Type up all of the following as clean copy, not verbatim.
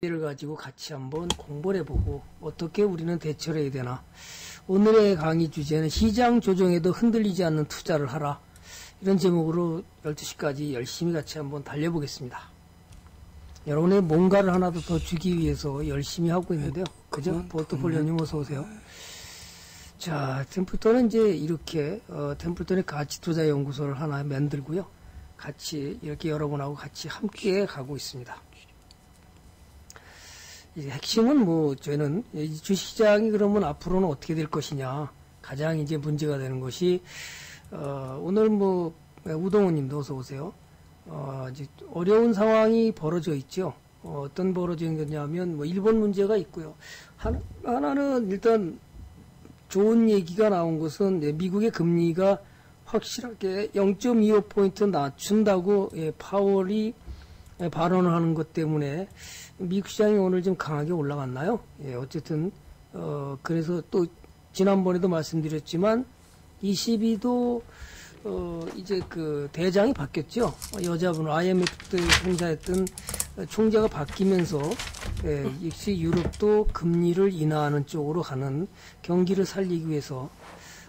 를 가지고 같이 한번 공부를 해보고 어떻게 우리는 대처를 해야 되나. 오늘의 강의 주제는 시장 조정에도 흔들리지 않는 투자를 하라, 이런 제목으로 12시까지 열심히 같이 한번 달려보겠습니다. 여러분의 뭔가를 하나 더 주기 위해서 열심히 하고 있는데요. 그죠? 포트폴리오님 어서오세요. 자, 템플턴은 이제 이렇게 템플턴의 가치투자연구소를 하나 만들고요, 같이 이렇게 여러분하고 같이 함께 가고 있습니다. 이제 핵심은 뭐 저희는 주식시장이 그러면 앞으로는 어떻게 될 것이냐, 가장 이제 문제가 되는 것이 오늘 뭐 우동호님도 어서 오세요. 이제 어려운 상황이 벌어져 있죠. 어떤 벌어진 거냐면 뭐 일본 문제가 있고요. 하나는 일단 좋은 얘기가 나온 것은 미국의 금리가 확실하게 0.25포인트 낮춘다고 파월이 발언을 하는 것 때문에 미국 시장이 오늘 좀 강하게 올라갔나요? 예, 어쨌든 그래서 또 지난번에도 말씀드렸지만 22도 이제 그 대장이 바뀌었죠. 여자분 IMF 때 총재했던 총재가 바뀌면서 예, 역시 유럽도 금리를 인하하는 쪽으로 가는, 경기를 살리기 위해서.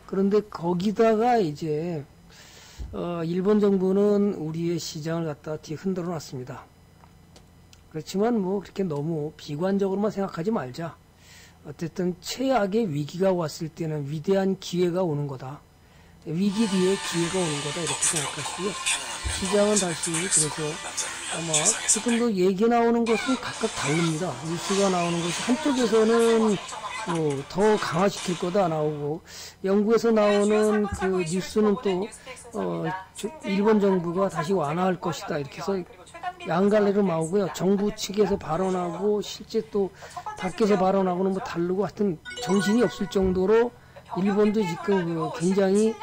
그런데 거기다가 이제 일본 정부는 우리의 시장을 갖다 뒤흔들어 놨습니다. 그렇지만 뭐 그렇게 너무 비관적으로만 생각하지 말자. 어쨌든 최악의 위기가 왔을 때는 위대한 기회가 오는 거다, 위기 뒤에 기회가 오는 거다, 이렇게 생각하시고요. 시장은 다시 그래서 아마 지금도 얘기 나오는 것은 각각 다릅니다. 뉴스가 나오는 것이 한쪽에서는 뭐 더 강화시킬 거다 나오고, 영국에서 나오는 그 뉴스는 또 일본 정부가 다시 완화할 것이다, 이렇게 해서 양갈래로 나오고요. 정부 측에서 발언하고 실제 또 밖에서 발언하고는 뭐 다르고, 하여튼 정신이 없을 정도로 일본도 지금 굉장히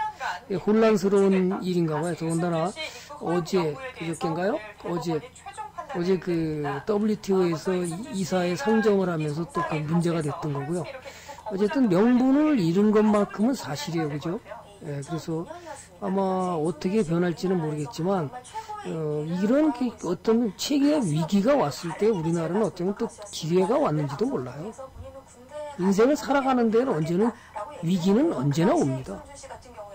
혼란스러운 일인가 봐요. 더군다나 어제, 그저께인가요? 어제 그 WTO에서 이사의 상정을 하면서 또 그 문제가 됐던 거고요. 어쨌든 명분을 잃은 것만큼은 사실이에요. 그죠? 예, 그래서 아마 어떻게 변할지는 모르겠지만 이런 어떤 체계의 위기가 왔을 때 우리나라는 어쩌면 또 기회가 왔는지도 몰라요. 인생을 살아가는 데는 언제는 위기는 언제나 옵니다.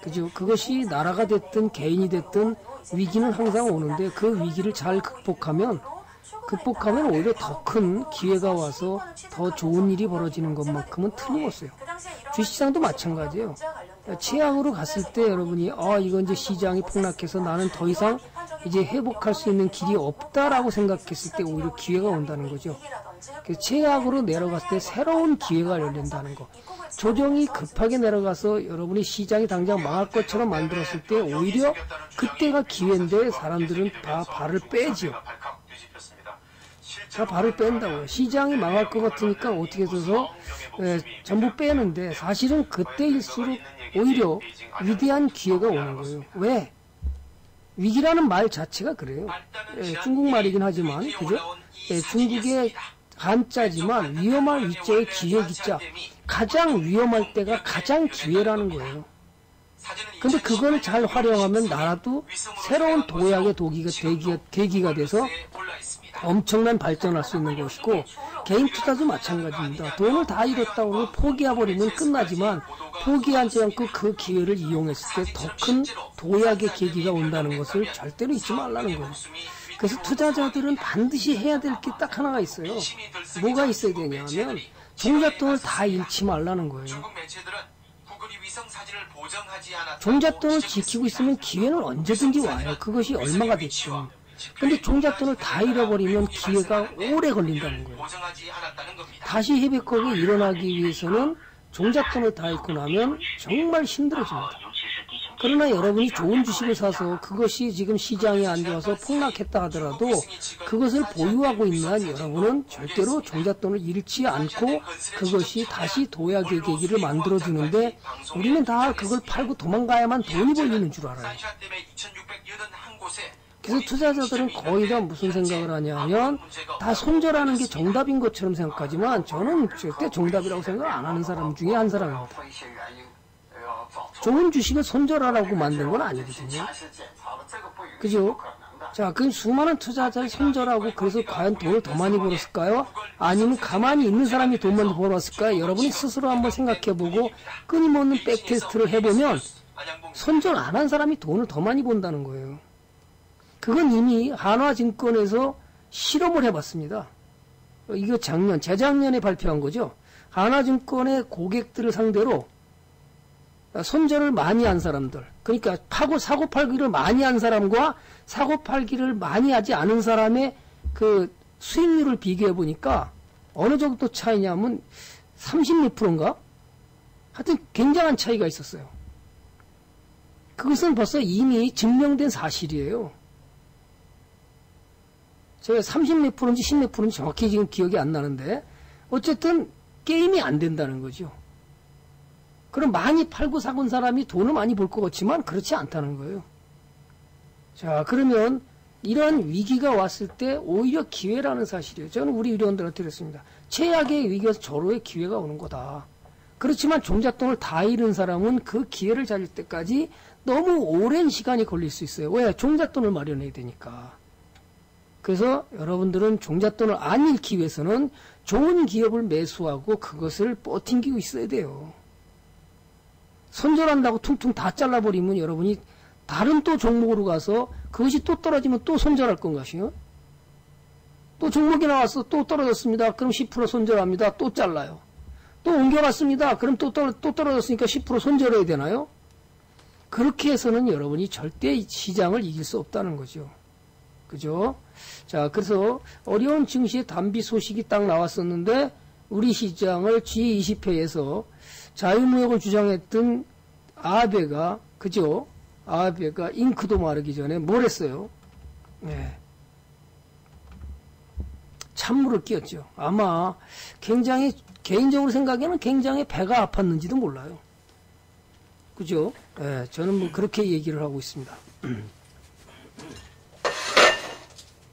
그죠? 그것이 나라가 됐든 개인이 됐든 위기는 항상 오는데, 그 위기를 잘 극복하면 오히려 더 큰 기회가 와서 더 좋은 일이 벌어지는 것만큼은 틀림없어요. 주식시장도 마찬가지예요. 최악으로 갔을 때 여러분이 이건 이제 시장이 폭락해서 나는 더 이상 이제 회복할 수 있는 길이 없다라고 생각했을 때 오히려 기회가 온다는 거죠. 최악으로 내려갔을 때 새로운 기회가 열린다는 거. 조정이 급하게 내려가서 여러분이 시장이 당장 망할 것처럼 만들었을 때 오히려 그때가 기회인데 사람들은 다 발을 빼지요. 다 발을 뺀다고요. 시장이 망할 것 같으니까 어떻게 해서 전부 빼는데, 사실은 그때일수록 오히려 위대한 기회가 오는 거예요. 왜? 위기라는 말 자체가 그래요. 중국말이긴 하지만, 그죠? 중국의 한자지만 위험할 위자에 기회 기자, 가장 위험할 때가 가장 기회라는 거예요. 근데 그걸 잘 활용하면 나라도 새로운 도약의 계기가 돼서 엄청난 발전할 수 있는 것이고, 개인 투자도 마찬가지입니다. 돈을 다 잃었다고 포기해버리면 끝나지만, 포기하지 않고 그 기회를 이용했을 때 더 큰 도약의 계기가 온다는 것을 절대로 잊지 말라는 거예요. 그래서 투자자들은 반드시 해야 될 게 딱 하나가 있어요. 뭐가 있어야 되냐면 종잣돈을 다 잃지 말라는 거예요. 종잣돈을 지키고 있으면 기회는 언제든지 와요. 그것이 얼마가 됐죠. 근데 종잣돈을 다 잃어버리면 기회가 오래 걸린다는 거예요. 다시 회복하게 일어나기 위해서는 종잣돈을 다 잃고 나면 정말 힘들어집니다. 그러나 여러분이 좋은 주식을 사서 그것이 지금 시장이 안 좋아서 폭락했다 하더라도 그것을 보유하고 있는 한 여러분은 절대로 종잣돈을 잃지 않고 그것이 다시 도약의 계기를 만들어주는데, 우리는 다 그걸 팔고 도망가야만 돈이 벌리는 줄 알아요. 그래서 투자자들은 거의 다 무슨 생각을 하냐면 다 손절하는 게 정답인 것처럼 생각하지만, 저는 절대 정답이라고 생각 안 하는 사람 중에 한 사람입니다. 좋은 주식을 손절하라고 만든 건 아니거든요. 그죠? 자, 그 수많은 투자자를 손절하고 그래서 과연 돈을 더 많이 벌었을까요? 아니면 가만히 있는 사람이 돈만 벌었을까요? 여러분이 스스로 한번 생각해보고 끊임없는 백테스트를 해보면 손절 안 한 사람이 돈을 더 많이 번다는 거예요. 그건 이미 한화증권에서 실험을 해봤습니다. 이거 재작년에 발표한 거죠. 한화증권의 고객들을 상대로 손절을 많이 한 사람들, 그러니까 사고팔기를 많이 한 사람과 사고팔기를 많이 하지 않은 사람의 그 수익률을 비교해 보니까 어느 정도 차이냐면 30몇 프로인가? 하여튼 굉장한 차이가 있었어요. 그것은 벌써 이미 증명된 사실이에요. 제가 30몇 프로인지 10몇 프로인지 정확히 지금 기억이 안 나는데 어쨌든 게임이 안 된다는 거죠. 그럼 많이 팔고 사건 사람이 돈을 많이 벌 것 같지만 그렇지 않다는 거예요. 자, 그러면 이런 위기가 왔을 때 오히려 기회라는 사실이에요. 저는 우리 의료원들한테 그랬습니다. 최악의 위기에서 절호의 기회가 오는 거다. 그렇지만 종잣돈을 다 잃은 사람은 그 기회를 찾을 때까지 너무 오랜 시간이 걸릴 수 있어요. 왜? 종잣돈을 마련해야 되니까. 그래서 여러분들은 종잣돈을 안 잃기 위해서는 좋은 기업을 매수하고 그것을 버팅기고 있어야 돼요. 손절한다고 퉁퉁 다 잘라버리면 여러분이 다른 또 종목으로 가서 그것이 또 떨어지면 또 손절할 건가요? 또 종목이 나와서 또 떨어졌습니다. 그럼 10% 손절합니다. 또 잘라요. 또 옮겨갔습니다. 그럼 또 떨어졌으니까 10% 손절해야 되나요? 그렇게 해서는 여러분이 절대 시장을 이길 수 없다는 거죠. 그죠? 자, 그래서 어려운 증시의 단비 소식이 딱 나왔었는데 우리 시장을 G20회에서 자유무역을 주장했던 아베가, 그죠? 아베가 잉크도 마르기 전에 뭘 했어요? 네. 찬물을 끼얹죠. 아마 굉장히, 개인적으로 생각에는 굉장히 배가 아팠는지도 몰라요. 그죠? 네, 저는 뭐 그렇게 얘기를 하고 있습니다.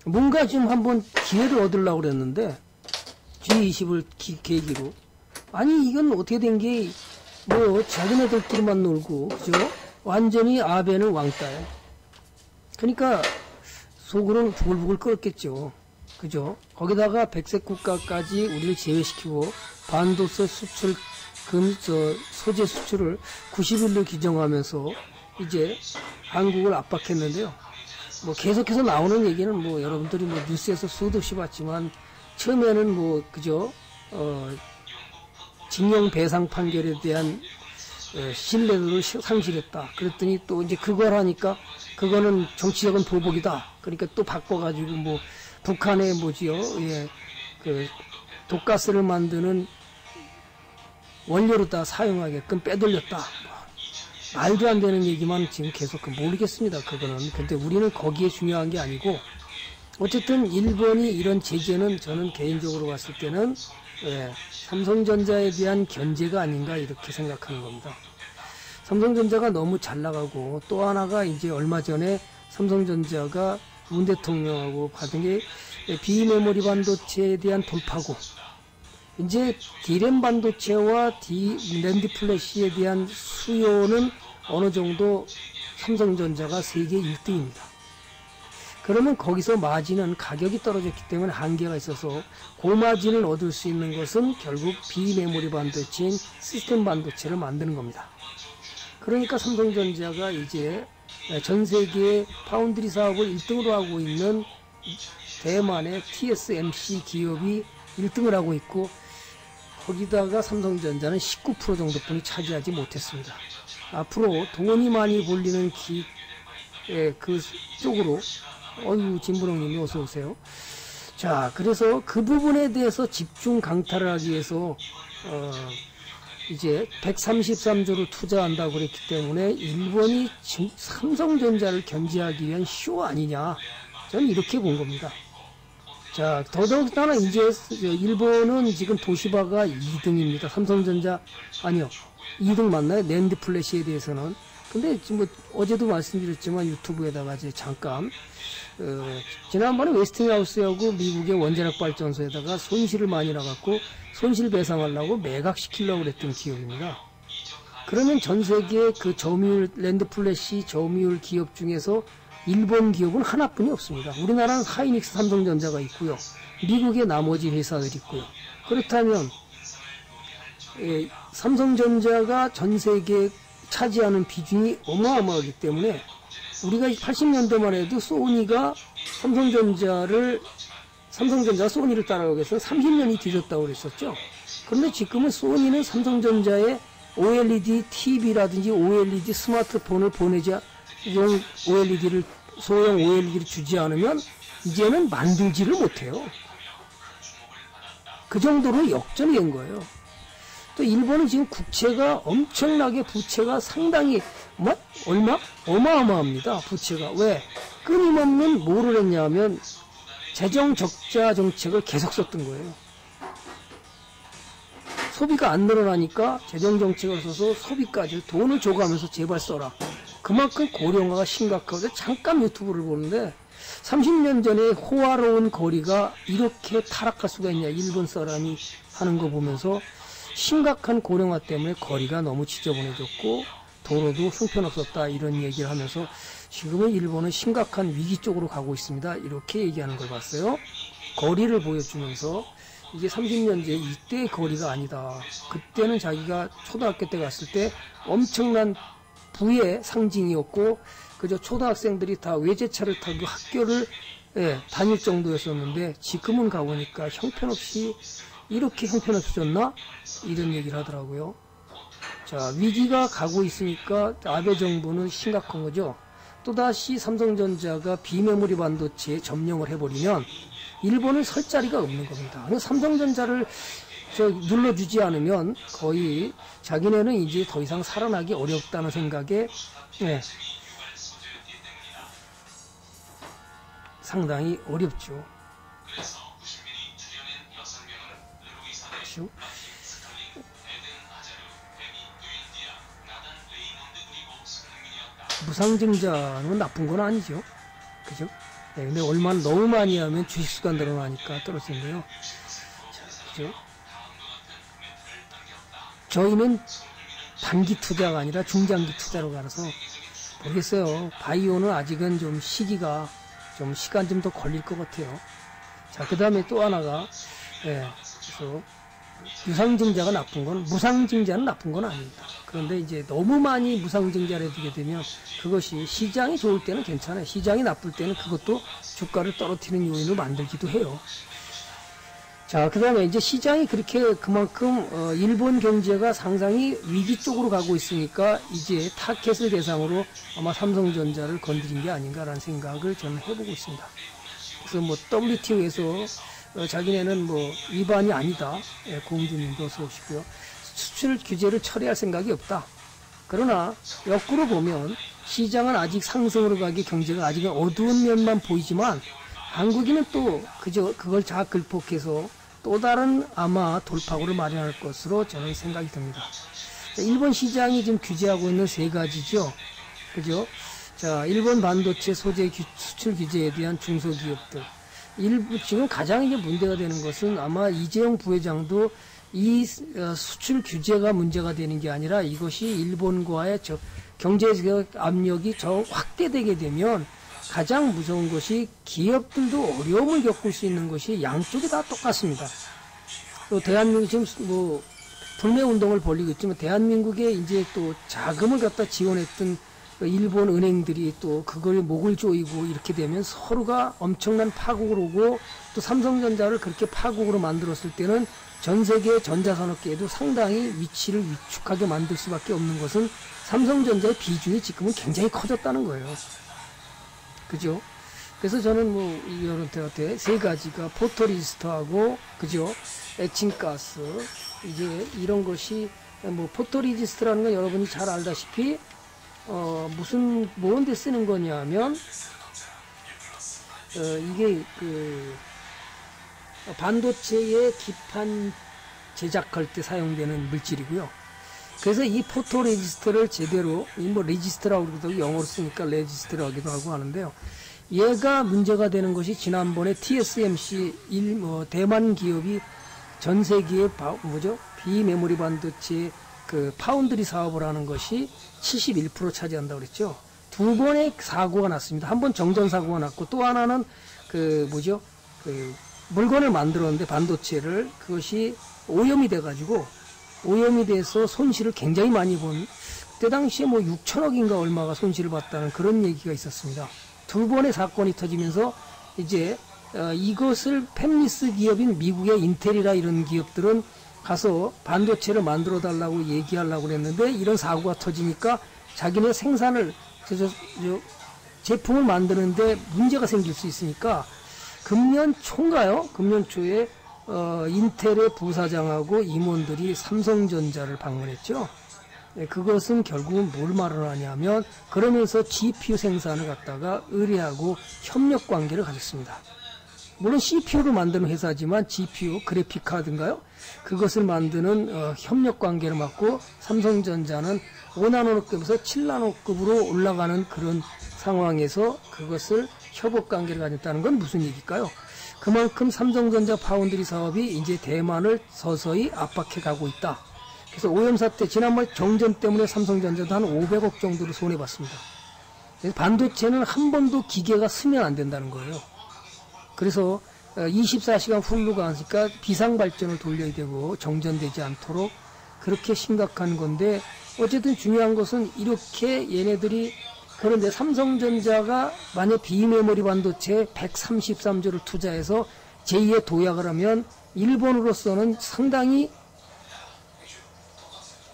뭔가 지금 한번 기회를 얻으려고 그랬는데, G20을 계기로. 아니, 이건 어떻게 된 게, 뭐, 자기네들끼리만 놀고, 그죠? 완전히 아베는 왕따야. 그러니까, 속으로는 부글부글 끓었겠죠. 그죠? 거기다가 백색 국가까지 우리를 제외시키고, 반도체 수출, 소재 수출을 90일로 규정하면서, 이제 한국을 압박했는데요. 뭐, 계속해서 나오는 얘기는 뭐, 여러분들이 뭐, 뉴스에서 수도 없이 봤지만, 처음에는 뭐, 그죠? 징용 배상 판결에 대한 신뢰도를 상실했다. 그랬더니 또 이제 그걸 하니까 그거는 정치적인 보복이다. 그러니까 또 바꿔가지고 뭐 북한의 뭐지요, 예, 그 독가스를 만드는 원료로 다 사용하게끔 빼돌렸다. 말도 안 되는 얘기만 지금 계속 모르겠습니다. 그거는. 근데 우리는 거기에 중요한 게 아니고 어쨌든 일본이 이런 제재는 저는 개인적으로 봤을 때는 예, 삼성전자에 대한 견제가 아닌가 이렇게 생각하는 겁니다. 삼성전자가 너무 잘 나가고 또 하나가 이제 얼마 전에 삼성전자가 문 대통령하고 받은 게 비메모리 반도체에 대한 돌파구, 이제 디램 반도체와 낸드플래시에 대한 수요는 어느 정도 삼성전자가 세계 1등입니다. 그러면 거기서 마진은 가격이 떨어졌기 때문에 한계가 있어서 고마진을 얻을 수 있는 것은 결국 비메모리 반도체인 시스템 반도체를 만드는 겁니다. 그러니까 삼성전자가 이제 전 세계의 파운드리 사업을 1등으로 하고 있는 대만의 TSMC 기업이 1등을 하고 있고 거기다가 삼성전자는 19% 정도뿐이 차지하지 못했습니다. 앞으로 돈이 많이 몰리는 그 쪽으로 어유 진부렁님이 어서 오세요. 자, 그래서 그 부분에 대해서 집중 강타를 하기 위해서 이제 133조를 투자한다고 그랬기 때문에 일본이 삼성전자를 견제하기 위한 쇼 아니냐, 저는 이렇게 본 겁니다. 자, 더더욱다나 이제 일본은 지금 도시바가 2등입니다. 삼성전자 아니요, 2등 맞나요? 낸드플래시에 대해서는. 근데 지금 뭐 어제도 말씀드렸지만 유튜브에다가 이제 잠깐 지난번에 웨스팅하우스하고 미국의 원자력 발전소에다가 손실을 많이 나갔고 손실 배상하려고 매각시키려고 그랬던 기업입니다. 그러면 전 세계 그 저미율 랜드플래시 저미율 기업 중에서 일본 기업은 하나뿐이 없습니다. 우리나라는 하이닉스 삼성전자가 있고요. 미국의 나머지 회사들이 있고요. 그렇다면 삼성전자가 전 세계에 차지하는 비중이 어마어마하기 때문에 우리가 80년대만 해도 소니가 삼성전자가 소니를 따라가기 위해서 30년이 뒤졌다고 그랬었죠. 그런데 지금은 소니는 삼성전자의 OLED TV라든지 OLED 스마트폰을 소형 OLED를 주지 않으면 이제는 만들지를 못해요. 그 정도로 역전이 된 거예요. 또 일본은 지금 국채가 엄청나게 부채가 상당히 어마어마합니다. 부채가 왜? 끊임없는 뭐를 했냐면 재정 적자 정책을 계속 썼던 거예요. 소비가 안 늘어나니까 재정 정책을 써서 소비까지 돈을 줘가면서 제발 써라. 그만큼 고령화가 심각하고 잠깐 유튜브를 보는데 30년 전에 호화로운 거리가 이렇게 타락할 수가 있냐 일본 사람이 하는 거 보면서 심각한 고령화 때문에 거리가 너무 지저분해졌고 도로도 형편없었다 이런 얘기를 하면서 지금은 일본은 심각한 위기 쪽으로 가고 있습니다. 이렇게 얘기하는 걸 봤어요. 거리를 보여주면서 이게 30년 전에 이때의 거리가 아니다. 그때는 자기가 초등학교 때 갔을 때 엄청난 부의 상징이었고 그저 초등학생들이 다 외제차를 타고 학교를 다닐 정도였었는데 지금은 가보니까 형편없이 이렇게 형편없어졌나? 이런 얘기를 하더라고요. 자, 위기가 가고 있으니까 아베 정부는 심각한 거죠. 또다시 삼성전자가 비메모리 반도체에 점령을 해버리면 일본은 설 자리가 없는 겁니다. 삼성전자를 눌러주지 않으면 거의 자기네는 이제 더 이상 살아나기 어렵다는 생각에 상당히 어렵죠. 무상증자는 나쁜 건 아니죠. 그죠? 네, 근데 얼마나 너무 많이 하면 주식수가 늘어나니까 떨어지는데요. 자, 그죠? 저희는 단기 투자가 아니라 중장기 투자로 가서 모르겠어요. 바이오는 아직은 좀 시간 좀 더 걸릴 것 같아요. 자, 그 다음에 또 하나가, 그래서 유상증자가 나쁜 건 무상증자는 나쁜 건 아닙니다. 그런데 이제 너무 많이 무상증자를 해두게 되면 그것이 시장이 좋을 때는 괜찮아요. 시장이 나쁠 때는 그것도 주가를 떨어뜨리는 요인을 만들기도 해요. 자, 그 다음에 이제 시장이 그만큼 일본 경제가 상당히 위기 쪽으로 가고 있으니까 이제 타겟을 대상으로 아마 삼성전자를 건드린 게 아닌가라는 생각을 저는 해보고 있습니다. 그래서 뭐 WTO에서 자기네는 뭐 위반이 아니다. 고은주님도 어서 오시고요. 수출 규제를 철회할 생각이 없다. 그러나 역으로 보면 시장은 아직 상승으로 가기 경제가 아직은 어두운 면만 보이지만 한국인은 또 그걸 잘 극복해서 또 다른 아마 돌파구를 마련할 것으로 저는 생각이 듭니다. 일본 시장이 지금 규제하고 있는 세 가지죠. 그죠? 자, 일본 반도체 소재 수출 규제에 대한 중소기업들. 지금 가장 이제 문제가 되는 것은 아마 이재용 부회장도 이 수출 규제가 문제가 되는 게 아니라 이것이 일본과의 경제적 압력이 더 확대되게 되면 가장 무서운 것이 기업들도 어려움을 겪을 수 있는 것이 양쪽이 다 똑같습니다. 또 대한민국이 지금 뭐 불매운동을 벌이고 있지만 대한민국에 이제 또 자금을 갖다 지원했던 일본 은행들이 또 그걸 목을 조이고 이렇게 되면 서로가 엄청난 파국을 오고 또 삼성전자를 그렇게 파국으로 만들었을 때는 전 세계 전자산업계에도 상당히 위치를 위축하게 만들 수밖에 없는 것은 삼성전자의 비중이 지금은 굉장히 커졌다는 거예요. 그죠? 그래서 저는 뭐 여러분들한테 세 가지가 포토리지스트하고 그죠? 에칭가스 이제 이런 것이 뭐 포토리지스트라는 건 여러분이 잘 알다시피 뭔데 쓰는 거냐면, 이게, 반도체에 기판 제작할 때 사용되는 물질이고요. 그래서 이 포토 레지스터를 제대로, 레지스터라고 그러기도 하고, 영어로 쓰니까 레지스터라고 하기도 하고 하는데요. 얘가 문제가 되는 것이 지난번에 TSMC 대만 기업이 전 세계에 비메모리 반도체 파운드리 사업을 하는 것이 71% 차지한다고 그랬죠. 두 번의 사고가 났습니다. 한 번 정전 사고가 났고, 또 하나는 물건을 만들었는데 반도체를 그것이 오염이 돼가지고 오염이 돼서 손실을 굉장히 많이 본, 그때 당시에 뭐 6천억인가 얼마가 손실을 봤다는 그런 얘기가 있었습니다. 두 번의 사건이 터지면서 이제 이것을 팹리스 기업인 미국의 인텔이라 이런 기업들은 가서 반도체를 만들어 달라고 얘기하려고 그랬는데, 이런 사고가 터지니까 자기네 생산을 제품을 만드는데 문제가 생길 수 있으니까 금년 초인가요? 금년 초에 인텔의 부사장하고 임원들이 삼성전자를 방문했죠. 네, 그것은 결국은 뭘 말을 하냐면, 그러면서 GPU 생산을 갖다가 의뢰하고 협력 관계를 가졌습니다. 물론 CPU를 만드는 회사지만 GPU, 그래픽카드인가요? 그것을 만드는 협력 관계를 맡고, 삼성전자는 5나노급에서 7나노급으로 올라가는 그런 상황에서 그것을 협업 관계를 가졌다는 건 무슨 얘기일까요? 그만큼 삼성전자 파운드리 사업이 이제 대만을 서서히 압박해 가고 있다. 그래서 오염사태, 지난번 정전 때문에 삼성전자도 한 500억 정도를 손해봤습니다. 그래서 반도체는 한 번도 기계가 쓰면 안 된다는 거예요. 그래서 24시간 훌루가 하니까 비상발전을 돌려야 되고 정전되지 않도록 그렇게 심각한 건데, 어쨌든 중요한 것은 이렇게 얘네들이, 그런데 삼성전자가 만약 비메모리 반도체에 133조를 투자해서 제2의 도약을 하면 일본으로서는 상당히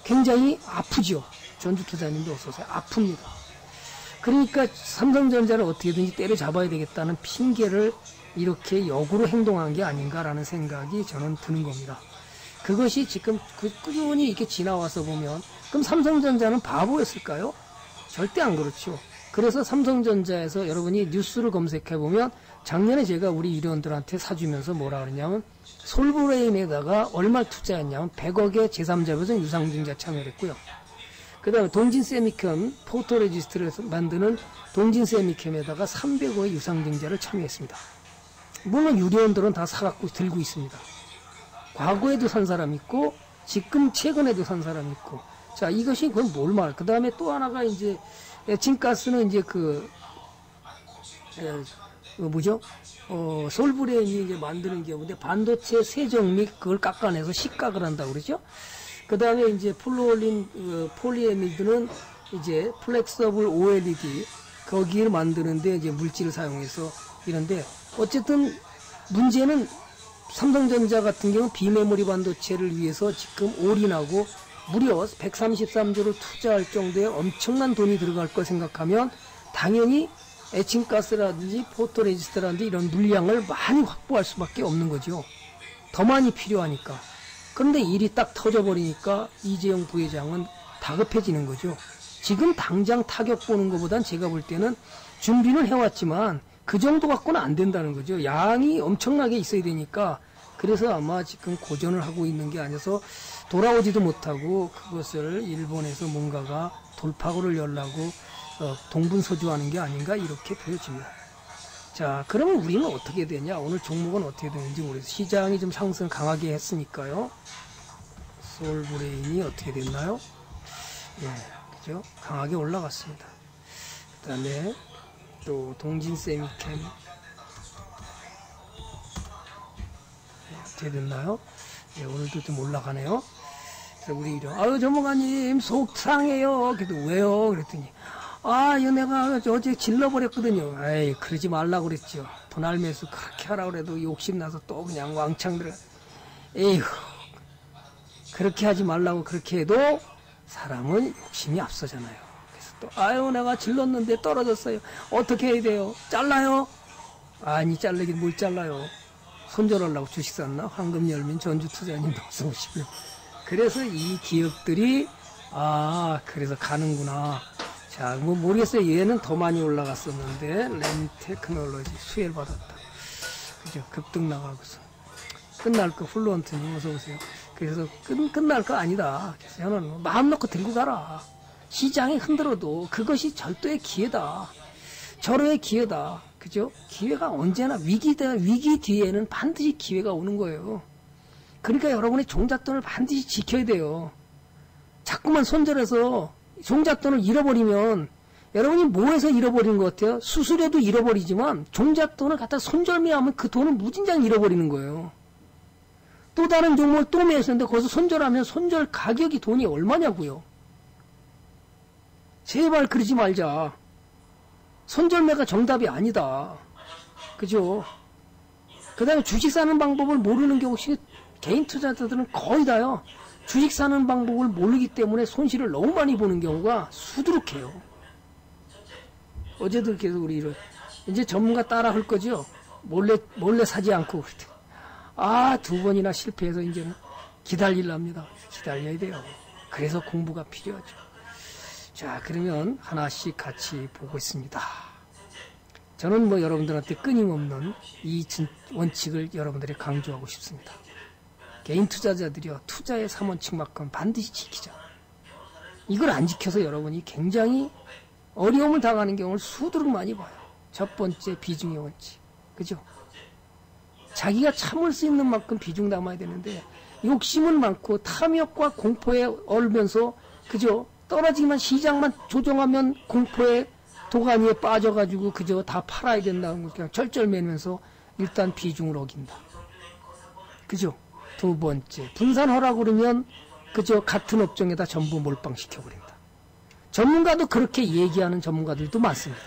굉장히 아프죠. 전주 투자님도 어서 오세요. 아픕니다. 그러니까 삼성전자를 어떻게든지 때려잡아야 되겠다는 핑계를 이렇게 역으로 행동한 게 아닌가라는 생각이 저는 드는 겁니다. 그것이 지금 꾸준히 이렇게 지나와서 보면, 그럼 삼성전자는 바보였을까요? 절대 안 그렇죠. 그래서 삼성전자에서 여러분이 뉴스를 검색해보면, 작년에 제가 우리 일원들한테 사주면서 뭐라 그러냐면, 솔브레인에다가 얼마 투자했냐면 100억의 제3자 버전 유상증자 참여를 했고요. 그 다음에 동진쎄미켐 포토레지스트를 만드는 동진쎄미켐에다가 300억의 유상증자를 참여했습니다. 물론 유료원들은 다 사갖고 들고 있습니다. 과거에도 산 사람 있고, 지금 최근에도 산 사람 있고. 자, 이것이 그건 뭘 말. 그 다음에 또 하나가 이제 에칭가스는 이제 솔브레인이 이제 만드는 경우인데, 반도체 세정 및 그걸 깎아내서 시각을 한다고 그러죠. 그 다음에 이제 폴로올린 폴리에미드는 이제 플렉서블OLED 거기를 만드는데 이제 물질을 사용해서 이런데, 어쨌든 문제는 삼성전자 같은 경우 비메모리 반도체를 위해서 지금 올인하고 무려 133조를 투자할 정도의 엄청난 돈이 들어갈 걸 생각하면, 당연히 에칭가스라든지 포토레지스트라든지 이런 물량을 많이 확보할 수밖에 없는 거죠. 더 많이 필요하니까. 그런데 일이 딱 터져버리니까 이재용 부회장은 다급해지는 거죠. 지금 당장 타격 보는 것보단 제가 볼 때는 준비는 해왔지만 그 정도 갖고는 안 된다는 거죠. 양이 엄청나게 있어야 되니까. 그래서 아마 지금 고전을 하고 있는 게 아니어서 돌아오지도 못하고, 그것을 일본에서 뭔가가 돌파구를 열려고 동분서주하는 게 아닌가 이렇게 보여집니다. 자, 그러면 우리는 어떻게 되냐? 오늘 종목은 어떻게 되는지 모르겠어요. 시장이 좀 상승 강하게 했으니까요. 솔브레인이 어떻게 됐나요? 예, 그죠? 강하게 올라갔습니다. 그 다음에 또 동진쎄미켐 어떻게 됐나요? 예, 오늘도 좀 올라가네요. 그래서 우리 이런, 아유 전문가님 속상해요. 그래도 왜요? 그랬더니, 아, 이거 내가 어제 질러버렸거든요. 에이, 그러지 말라고 그랬죠. 분할 매수 그렇게 하라고 그래도 욕심나서 또 그냥 왕창 들어. 에휴, 그렇게 하지 말라고 그렇게 해도 사람은 욕심이 앞서잖아요. 그래서 또, 아유, 내가 질렀는데 떨어졌어요. 어떻게 해야 돼요? 잘라요? 아니, 잘르긴 뭘 잘라요. 손절하려고 주식 샀나? 황금열민 전주투자님도 어서 오시고요. 그래서 이 기업들이, 아, 그래서 가는구나. 자, 뭐 모르겠어요. 얘는 더 많이 올라갔었는데, 램테크놀로지 수혜를 받았다. 그죠? 급등 나가고서. 끝날 거, 훌루헌트님 어서오세요. 그래서 끝날 거 아니다. 그래서 저는 마음 놓고 들고 가라. 시장이 흔들어도 그것이 절도의 기회다. 절호의 기회다. 그죠? 기회가 언제나 위기 뒤에는 반드시 기회가 오는 거예요. 그러니까 여러분이 종잣돈을 반드시 지켜야 돼요. 자꾸만 손절해서 종잣돈을 잃어버리면 여러분이 뭐해서 잃어버리는 것 같아요? 수수료도 잃어버리지만 종잣돈을 갖다 손절매하면 그 돈을 무진장 잃어버리는 거예요. 또 다른 종목을 또 매수했는데 거기서 손절하면 손절 가격이 돈이 얼마냐고요. 제발 그러지 말자. 손절매가 정답이 아니다. 그죠? 그 다음에 주식 사는 방법을 모르는 경우 개인 투자자들은 거의 다요. 주식 사는 방법을 모르기 때문에 손실을 너무 많이 보는 경우가 수두룩해요. 어제도 계속 우리 이제 전문가 따라 할 거죠. 몰래 사지 않고. 아, 두 번이나 실패해서 이제는 기다리랍니다. 기다려야 돼요. 그래서 공부가 필요하죠. 자, 그러면 하나씩 같이 보고 있습니다. 저는 뭐 여러분들한테 끊임없는 이 원칙을 여러분들이 강조하고 싶습니다. 개인 투자자들이요, 투자의 3원칙만큼 반드시 지키자. 이걸 안 지켜서 여러분이 굉장히 어려움을 당하는 경우를 수두룩 많이 봐요. 첫 번째, 비중의 원칙. 그죠? 자기가 참을 수 있는 만큼 비중 담아야 되는데, 욕심은 많고 탐욕과 공포에 얼면서, 그죠? 떨어지기만, 시장만 조정하면 공포에 도가니에 빠져가지고, 그저 다 팔아야 된다는 걸 그냥 절절매면서 일단 비중을 어긴다. 그죠? 두 번째, 분산하라고 그러면, 그저 같은 업종에다 전부 몰빵시켜버린다. 전문가도 그렇게 얘기하는 전문가들도 많습니다.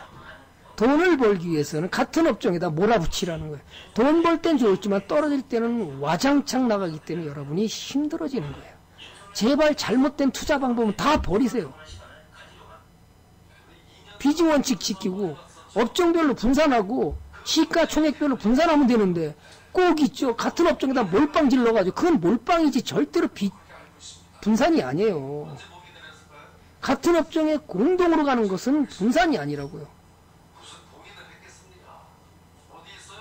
돈을 벌기 위해서는 같은 업종에다 몰아붙이라는 거예요. 돈 벌 땐 좋지만 떨어질 때는 와장창 나가기 때문에 여러분이 힘들어지는 거예요. 제발 잘못된 투자 방법은 다 버리세요. 비중 원칙 지키고 업종별로 분산하고 시가총액별로 분산하면 되는데 꼭 있죠. 같은 업종에다 몰빵 질러가지고 그건 몰빵이지 절대로 분산이 아니에요. 같은 업종에 공동으로 가는 것은 분산이 아니라고요.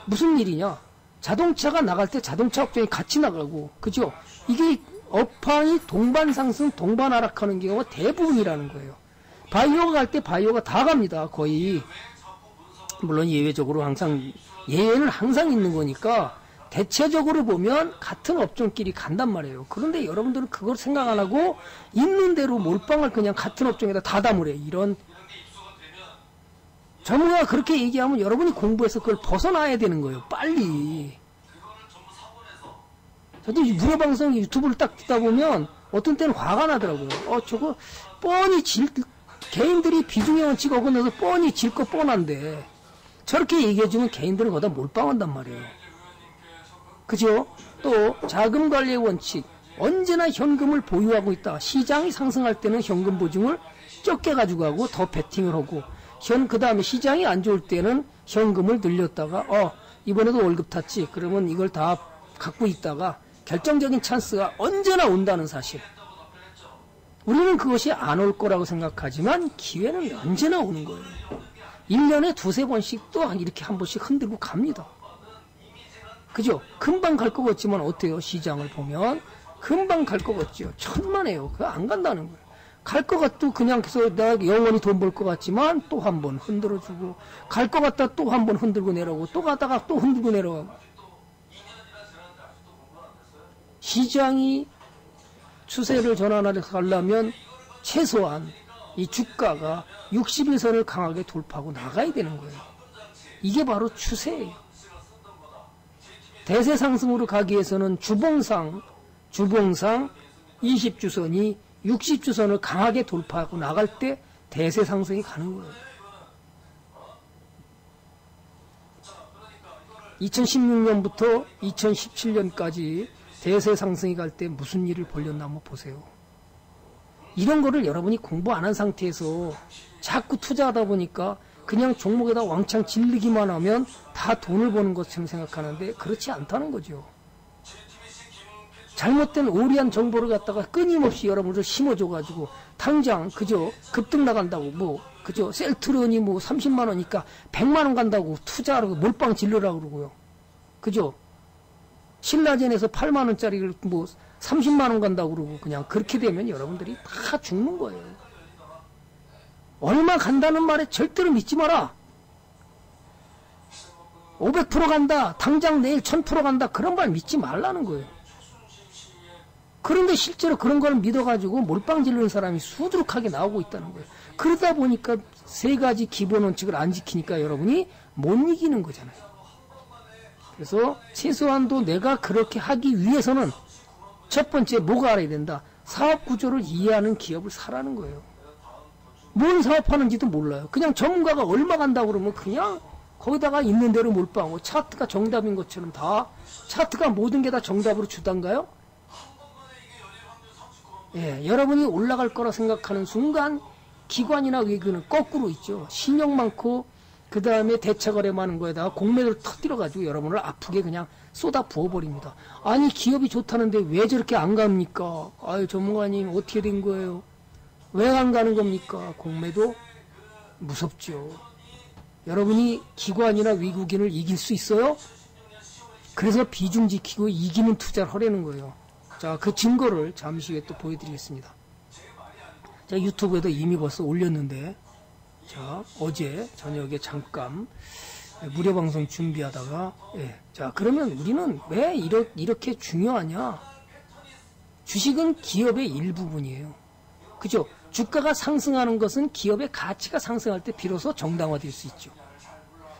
무슨 일이냐? 자동차가 나갈 때 자동차 업종이 같이 나가고, 그죠? 이게 업황이 동반 상승, 동반 하락하는 경우가 대부분이라는 거예요. 바이오가 갈 때 바이오가 다 갑니다. 거의. 물론 예외적으로 항상, 예외는 항상 있는 거니까 대체적으로 보면 같은 업종끼리 간단 말이에요. 그런데 여러분들은 그걸 생각 안 하고 있는 대로 몰빵을 그냥 같은 업종에다 다 담으래요. 이런. 전문가가 그렇게 얘기하면 여러분이 공부해서 그걸 벗어나야 되는 거예요. 빨리. 저도 무료방송 유튜브를 딱 듣다 보면 어떤 때는 화가 나더라고요. 저거 뻔히 개인들이 비중의 원칙 어긋나서 뻔히 질 거 뻔한데 저렇게 얘기해주면 개인들은 거기다 몰빵한단 말이에요. 그죠? 또 자금관리의 원칙. 언제나 현금을 보유하고 있다. 시장이 상승할 때는 현금 보증을 적게 가지고 가고 더 베팅을 하고, 그 다음에 시장이 안 좋을 때는 현금을 늘렸다가 이번에도 월급 탔지. 그러면 이걸 다 갖고 있다가 결정적인 찬스가 언제나 온다는 사실. 우리는 그것이 안 올 거라고 생각하지만 기회는 언제나 오는 거예요. 1년에 두세 번씩 또 이렇게 한 번씩 흔들고 갑니다. 그죠? 금방 갈 것 같지만 어때요? 시장을 보면 금방 갈 것 같죠? 천만에요. 그거 안 간다는 거예요. 갈 것 같도 그냥 계속 내가 영원히 돈 벌 것 같지만 또 한 번 흔들어주고, 갈 것 같다 또 한 번 흔들고 내려오고, 또 가다가 또 흔들고 내려오고. 시장이 추세를 전환하려면 최소한 이 주가가 60일선을 강하게 돌파하고 나가야 되는 거예요. 이게 바로 추세예요. 대세 상승으로 가기 위해서는 주봉상 20주선이 60주선을 강하게 돌파하고 나갈 때 대세 상승이 가는 거예요. 2016년부터 2017년까지 대세 상승이 갈 때 무슨 일을 벌렸나 한번 보세요. 이런 거를 여러분이 공부 안 한 상태에서 자꾸 투자하다 보니까 그냥 종목에다 왕창 질르기만 하면 다 돈을 버는 것처럼 생각하는데 그렇지 않다는 거죠. 잘못된 오리한 정보를 갖다가 끊임없이 여러분들 심어줘가지고 당장, 그죠? 급등 나간다고 뭐, 그죠? 셀트리온이 뭐 30만원이니까 100만원 간다고 투자하라고 몰빵 질르라고 그러고요. 그죠? 신라젠에서 8만원짜리를 뭐 30만원 간다고 그러고 그냥 그렇게 되면 여러분들이 다 죽는 거예요. 얼마 간다는 말에 절대로 믿지 마라. 500% 간다. 당장 내일 1000% 간다. 그런 말 믿지 말라는 거예요. 그런데 실제로 그런 걸 믿어가지고 몰빵 질르는 사람이 수두룩하게 나오고 있다는 거예요. 그러다 보니까 세 가지 기본 원칙을 안 지키니까 여러분이 못 이기는 거잖아요. 그래서 최소한도 내가 그렇게 하기 위해서는 첫 번째 뭐가 알아야 된다? 사업 구조를 이해하는 기업을 사라는 거예요. 뭔 사업하는지도 몰라요. 그냥 전문가가 얼마 간다고 그러면 그냥 거기다가 있는 대로 몰빵하고 차트가 정답인 것처럼 다 차트가 모든 게 다 정답으로 주단가요? 예, 여러분이 올라갈 거라 생각하는 순간 기관이나 외교는 거꾸로 있죠. 신용 많고 그 다음에 대차거래 많은 거에다가 공매도를 터뜨려가지고 여러분을 아프게 그냥 쏟아 부어버립니다. 아니 기업이 좋다는데 왜 저렇게 안 갑니까? 아유 전문가님 어떻게 된 거예요? 왜 안 가는 겁니까? 공매도 무섭죠. 여러분이 기관이나 외국인을 이길 수 있어요? 그래서 비중 지키고 이기는 투자를 하려는 거예요. 자, 그 증거를 잠시 후에 또 보여드리겠습니다. 자, 유튜브에도 이미 벌써 올렸는데, 자, 어제 저녁에 잠깐 무료 방송 준비하다가, 예. 자, 그러면 우리는 왜 이렇게 중요하냐? 주식은 기업의 일부분이에요. 그죠? 주가가 상승하는 것은 기업의 가치가 상승할 때 비로소 정당화될 수 있죠.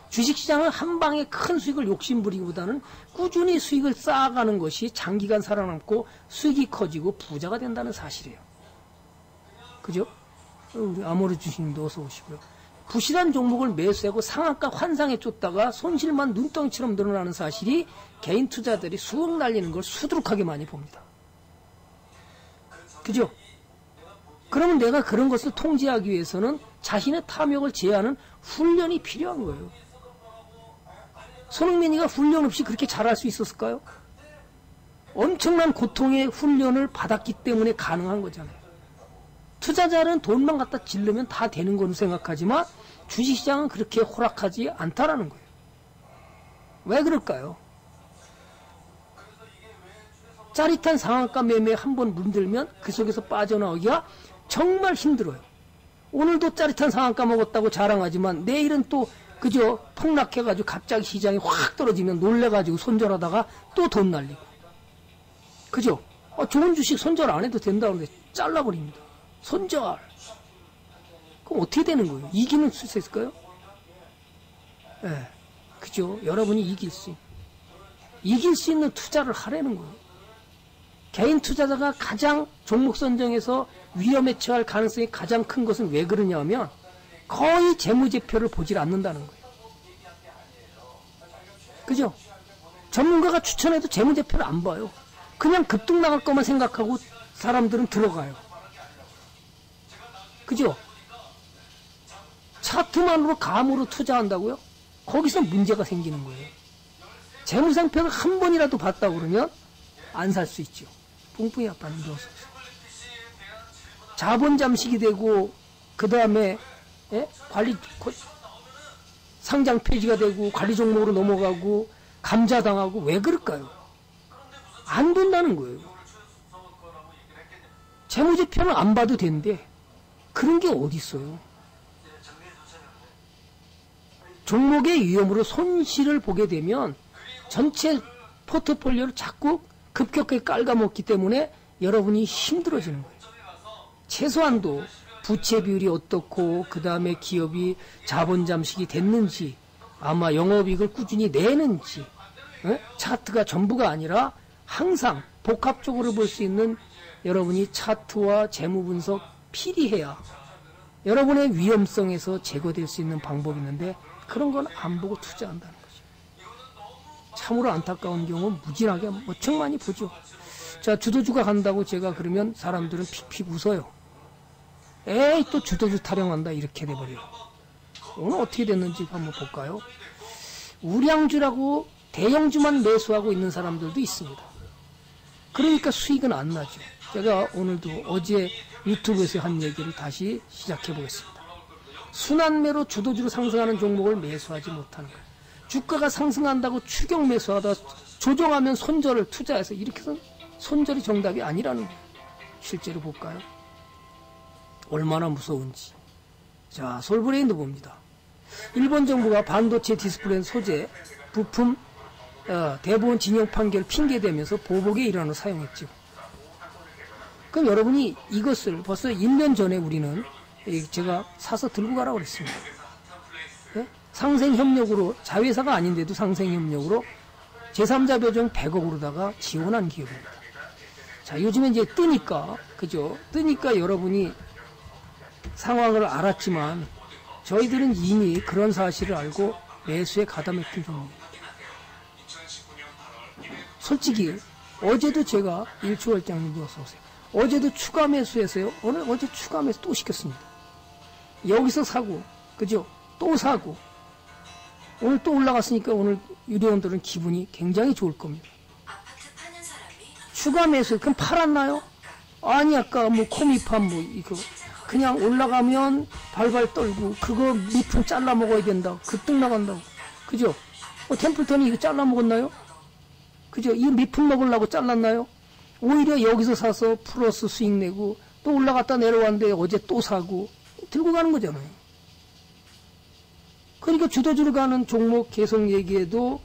주식시장은 한 방에 큰 수익을 욕심부리기보다는 꾸준히 수익을 쌓아가는 것이 장기간 살아남고 수익이 커지고 부자가 된다는 사실이에요. 그죠? 우리 아모르 주식님도 어서 오시고요. 부실한 종목을 매수하고 상한가 환상에 쫓다가 손실만 눈덩이처럼 늘어나는 사실이 개인 투자들이 수억 날리는 걸 수두룩하게 많이 봅니다. 그죠? 그러면 내가 그런 것을 통제하기 위해서는 자신의 탐욕을 제어하는 훈련이 필요한 거예요. 손흥민이가 훈련 없이 그렇게 잘할 수 있었을까요? 엄청난 고통의 훈련을 받았기 때문에 가능한 거잖아요. 투자자는 돈만 갖다 질르면 다 되는 거는 생각하지만 주식시장은 그렇게 호락하지 않다라는 거예요. 왜 그럴까요? 짜릿한 상한가 매매 한번 문들면 그 속에서 빠져나오기가 정말 힘들어요. 오늘도 짜릿한 상한가 먹었다고 자랑하지만 내일은 또 그저 폭락해가지고 갑자기 시장이 확 떨어지면 놀래가지고 손절하다가 또 돈 날리고. 그죠? 좋은 주식 손절 안 해도 된다는데 잘라버립니다. 손절. 그럼 어떻게 되는 거예요? 이기는 수 있을까요? 예. 네. 그죠? 여러분이 이길 수 있는 투자를 하라는 거예요. 개인 투자자가 가장 종목 선정에서 위험에 처할 가능성이 가장 큰 것은 왜 그러냐 하면 거의 재무제표를 보질 않는다는 거예요. 그죠? 전문가가 추천해도 재무제표를 안 봐요. 그냥 급등 나갈 것만 생각하고 사람들은 들어가요. 그죠? 차트만으로 감으로 투자한다고요? 거기서 문제가 생기는 거예요. 재무상표를 한 번이라도 봤다고 그러면 안 살 수 있죠. 뿡뿡이 아빠는 어서 자본 잠식이 되고 그 다음에 예? 상장 폐지가 되고 관리 종목으로 넘어가고 감자당하고 왜 그럴까요? 안 된다는 거예요. 재무제표는 안 봐도 된대. 그런 게 어디 있어요? 종목의 위험으로 손실을 보게 되면 전체 포트폴리오를 자꾸 급격하게 깔아먹기 때문에 여러분이 힘들어지는 거예요. 최소한도 부채 비율이 어떻고 그 다음에 기업이 자본 잠식이 됐는지 아마 영업이익을 꾸준히 내는지 차트가 전부가 아니라 항상 복합적으로 볼 수 있는 여러분이 차트와 재무분석 필요해야 여러분의 위험성에서 제거될 수 있는 방법이 있는데 그런 건 안 보고 투자한다는 거죠. 참으로 안타까운 경우 무진하게 엄청 많이 보죠. 자, 주도주가 간다고 제가 그러면 사람들은 픽픽 웃어요. 에이 또 주도주 타령한다 이렇게 돼버려요. 오늘 어떻게 됐는지 한번 볼까요? 우량주라고 대형주만 매수하고 있는 사람들도 있습니다. 그러니까 수익은 안 나죠. 제가 오늘도 어제 유튜브에서 한 얘기를 다시 시작해 보겠습니다. 순환매로 주도주로 상승하는 종목을 매수하지 못하는 거예요. 주가가 상승한다고 추격 매수하다 조정하면 손절을 투자해서 이렇게 해서 손절이 정답이 아니라는 거예요. 실제로 볼까요? 얼마나 무서운지. 자, 솔브레인도 봅니다. 일본 정부가 반도체 디스플레이 소재, 부품, 대법원 징역 판결을 핑계대면서 보복의 일환으로 사용했죠. 그럼 여러분이 이것을 벌써 1년 전에 우리는 제가 사서 들고 가라고 그랬습니다. 네? 상생협력으로 자회사가 아닌데도 상생협력으로 제3자 배정 100억으로다가 지원한 기업입니다. 자, 요즘에 이제 뜨니까, 그죠? 뜨니까 여러분이 상황을 알았지만 저희들은 이미 그런 사실을 알고 매수에 가담했던 중입니다. 솔직히 어제도 제가 일주월장님도 어서오세요. 어제도 추가 매수했어요. 오늘 어제 추가 매수 또 시켰습니다. 여기서 사고, 그죠? 또 사고. 오늘 또 올라갔으니까 오늘 유료원들은 기분이 굉장히 좋을 겁니다. 추가 매수, 그럼 팔았나요? 아니, 아까 뭐 코미팜 뭐 이거. 그냥 올라가면 발발 떨고, 그거 밑은 잘라 먹어야 된다. 급등 나간다고. 그죠? 템플턴이 이거 잘라 먹었나요? 그죠? 이 밑품 먹으려고 잘랐나요? 오히려 여기서 사서 플러스 수익 내고 또 올라갔다 내려왔는데 어제 또 사고 들고 가는 거잖아요. 그러니까 주도주로 가는 종목 계속 얘기해도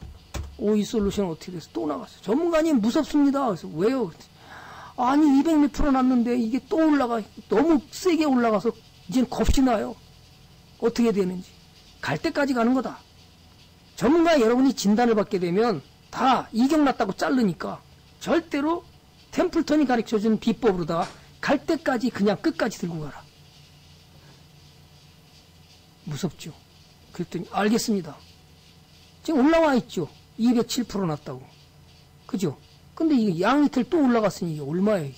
오이솔루션 어떻게 돼서 또 나갔어요. 전문가님 무섭습니다. 그래서 왜요? 아니 200 몇 프로 났는데 이게 또 올라가, 너무 세게 올라가서 이제는 겁이 나요. 어떻게 되는지. 갈 때까지 가는 거다. 전문가 여러분이 진단을 받게 되면 다 이격났다고 자르니까 절대로 템플턴이 가르쳐준 비법으로다가 갈 때까지 그냥 끝까지 들고 가라. 무섭죠. 그랬더니 알겠습니다. 지금 올라와 있죠. 207% 났다고. 그죠? 근데 이 양이틀 또 올라갔으니 이게 얼마예요, 이게.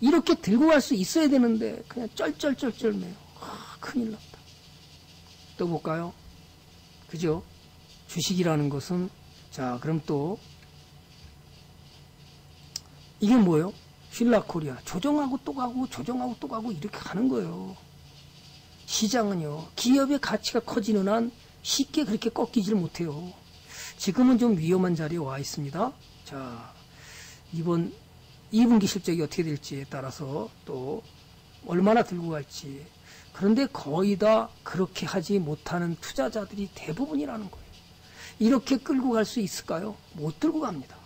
이렇게 들고 갈 수 있어야 되는데 그냥 쩔쩔쩔쩔 매요. 아, 큰일 났다. 또 볼까요? 그죠? 주식이라는 것은, 자, 그럼 또 이게 뭐예요? 휠라코리아. 조정하고 또 가고 조정하고 또 가고 이렇게 가는 거예요. 시장은요, 기업의 가치가 커지는 한 쉽게 그렇게 꺾이질 못해요. 지금은 좀 위험한 자리에 와 있습니다. 자, 이번 2분기 실적이 어떻게 될지에 따라서 또 얼마나 들고 갈지. 그런데 거의 다 그렇게 하지 못하는 투자자들이 대부분이라는 거예요. 이렇게 끌고 갈 수 있을까요? 못 들고 갑니다.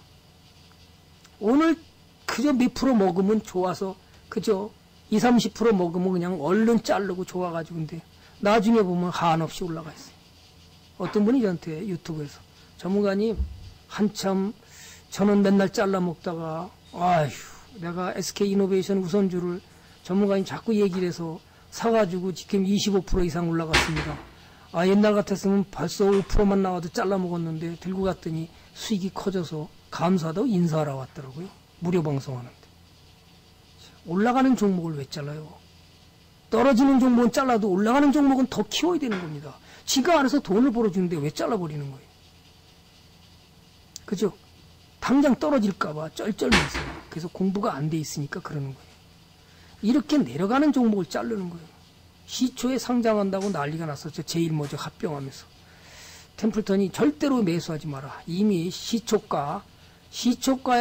오늘 그저 몇 프로 먹으면 좋아서, 그저 20-30% 먹으면 그냥 얼른 자르고 좋아가지고, 근데 나중에 보면 한없이 올라가 있어요. 어떤 분이 저한테 유튜브에서, 전문가님 한참 저는 맨날 잘라 먹다가, 아휴, 내가 SK이노베이션 우선주를 전문가님 자꾸 얘기를 해서 사가지고 지금 25% 이상 올라갔습니다. 아, 옛날 같았으면 벌써 5%만 나와도 잘라 먹었는데 들고 갔더니 수익이 커져서 감사하다고 인사하러 왔더라고요. 무료 방송하는데. 올라가는 종목을 왜 잘라요? 떨어지는 종목은 잘라도 올라가는 종목은 더 키워야 되는 겁니다. 지가 알아서 돈을 벌어주는데 왜 잘라버리는 거예요? 그죠? 당장 떨어질까봐 쩔쩔매세요. 그래서 공부가 안 돼 있으니까 그러는 거예요. 이렇게 내려가는 종목을 자르는 거예요. 시초에 상장한다고 난리가 났었죠. 제일 먼저 합병하면서. 템플턴이 절대로 매수하지 마라. 이미 시초가에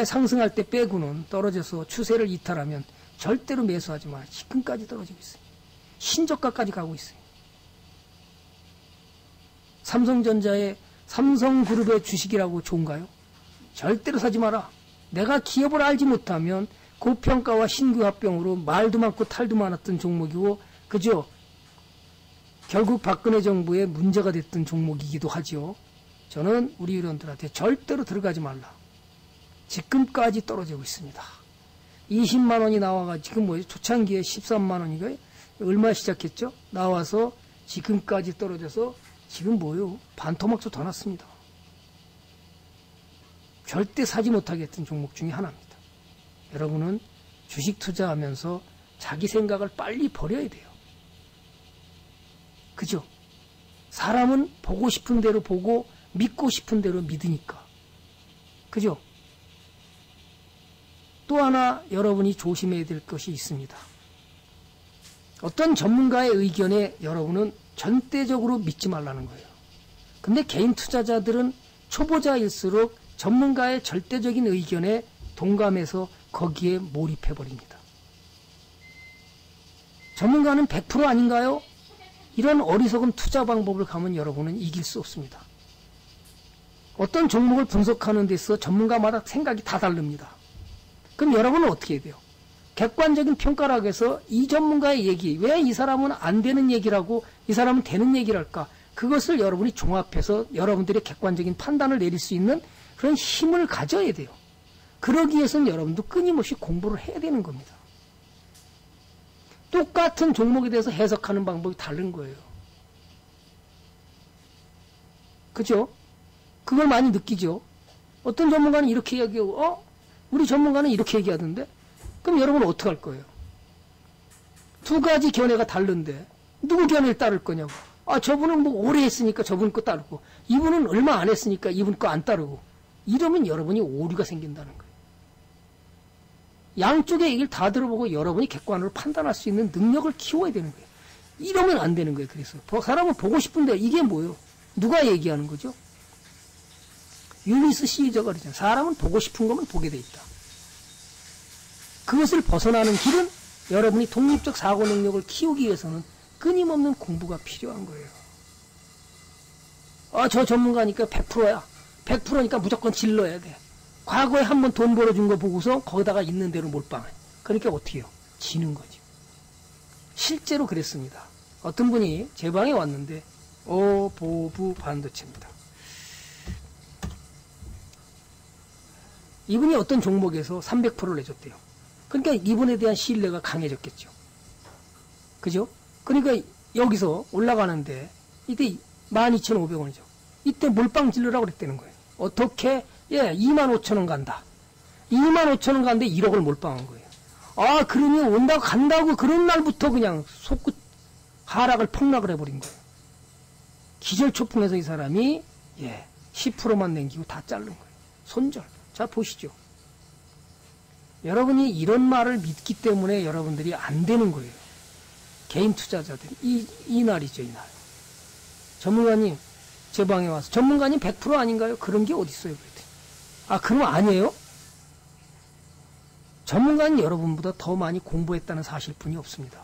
상승할 때 빼고는 떨어져서 추세를 이탈하면 절대로 매수하지 마라. 지금까지 떨어지고 있어요. 신저가까지 가고 있어요. 삼성전자의 삼성그룹의 주식이라고 좋은가요? 절대로 사지 마라. 내가 기업을 알지 못하면 고평가와 신규 합병으로 말도 많고 탈도 많았던 종목이고, 그죠? 결국 박근혜 정부의 문제가 됐던 종목이기도 하죠. 저는 우리 의원들한테 절대로 들어가지 말라. 지금까지 떨어지고 있습니다. 20만원이 나와가 지금 뭐예요? 초창기에 13만원인가요? 얼마 시작했죠? 나와서 지금까지 떨어져서 지금 뭐예요? 반토막도 더 났습니다. 절대 사지 못하겠던 종목 중에 하나입니다. 여러분은 주식 투자하면서 자기 생각을 빨리 버려야 돼요. 그죠? 사람은 보고 싶은 대로 보고 믿고 싶은 대로 믿으니까. 그죠? 또 하나 여러분이 조심해야 될 것이 있습니다. 어떤 전문가의 의견에 여러분은 전대적으로 믿지 말라는 거예요. 근데 개인 투자자들은 초보자일수록 전문가의 절대적인 의견에 동감해서 거기에 몰입해버립니다. 전문가는 100% 아닌가요? 이런 어리석은 투자 방법을 가면 여러분은 이길 수 없습니다. 어떤 종목을 분석하는 데 있어 전문가마다 생각이 다 다릅니다. 그럼 여러분은 어떻게 해야 돼요? 객관적인 평가라고 해서 이 전문가의 얘기, 왜 이 사람은 안 되는 얘기라고 이 사람은 되는 얘기를 할까? 그것을 여러분이 종합해서 여러분들의 객관적인 판단을 내릴 수 있는 그런 힘을 가져야 돼요. 그러기 위해서는 여러분도 끊임없이 공부를 해야 되는 겁니다. 똑같은 종목에 대해서 해석하는 방법이 다른 거예요. 그죠? 그걸 많이 느끼죠? 어떤 전문가는 이렇게 이야기하고, 우리 전문가는 이렇게 얘기하던데? 그럼 여러분은 어떻게 할 거예요? 두 가지 견해가 다른데, 누구 견해를 따를 거냐고. 저분은 뭐 오래 했으니까 저분 거 따르고, 이분은 얼마 안 했으니까 이분 거 안 따르고. 이러면 여러분이 오류가 생긴다는 거예요. 양쪽의 얘기를 다 들어보고 여러분이 객관으로 판단할 수 있는 능력을 키워야 되는 거예요. 이러면 안 되는 거예요. 그래서 사람은 보고 싶은데 이게 뭐예요? 누가 얘기하는 거죠? 유니스 시저가 그러잖아요. 사람은 보고 싶은 거면 보게 돼 있다. 그것을 벗어나는 길은 여러분이 독립적 사고 능력을 키우기 위해서는 끊임없는 공부가 필요한 거예요. 저 전문가니까 100%야. 100%니까 무조건 질러야 돼. 과거에 한번 돈 벌어준 거 보고서 거기다가 있는 대로 몰빵해. 그러니까 어떻게 해요? 지는 거죠. 실제로 그랬습니다. 어떤 분이 제 방에 왔는데 보부 반도체입니다. 이분이 어떤 종목에서 300%를 내줬대요. 그러니까 이분에 대한 신뢰가 강해졌겠죠. 그죠? 그러니까 여기서 올라가는데 이때 12,500원이죠. 이때 몰빵 질러라고 그랬다는 거예요. 어떻게? 25,000원 간다. 25,000원 가는데 1억을 몰빵한 거예요. 그러면 온다고 간다고 그런 날부터 그냥 속끝 하락을 폭락을 해버린 거예요. 기절초풍해서 이 사람이 10%만 남기고 다 자른 거예요. 손절. 자, 보시죠. 여러분이 이런 말을 믿기 때문에 여러분들이 안 되는 거예요. 개인 투자자들. 이 날이죠, 이 날. 전문가님, 제 방에 와서. 전문가님 100% 아닌가요? 그런 게 어딨어요, 그랬더니. 그럼 아니에요? 전문가는 여러분보다 더 많이 공부했다는 사실뿐이 없습니다.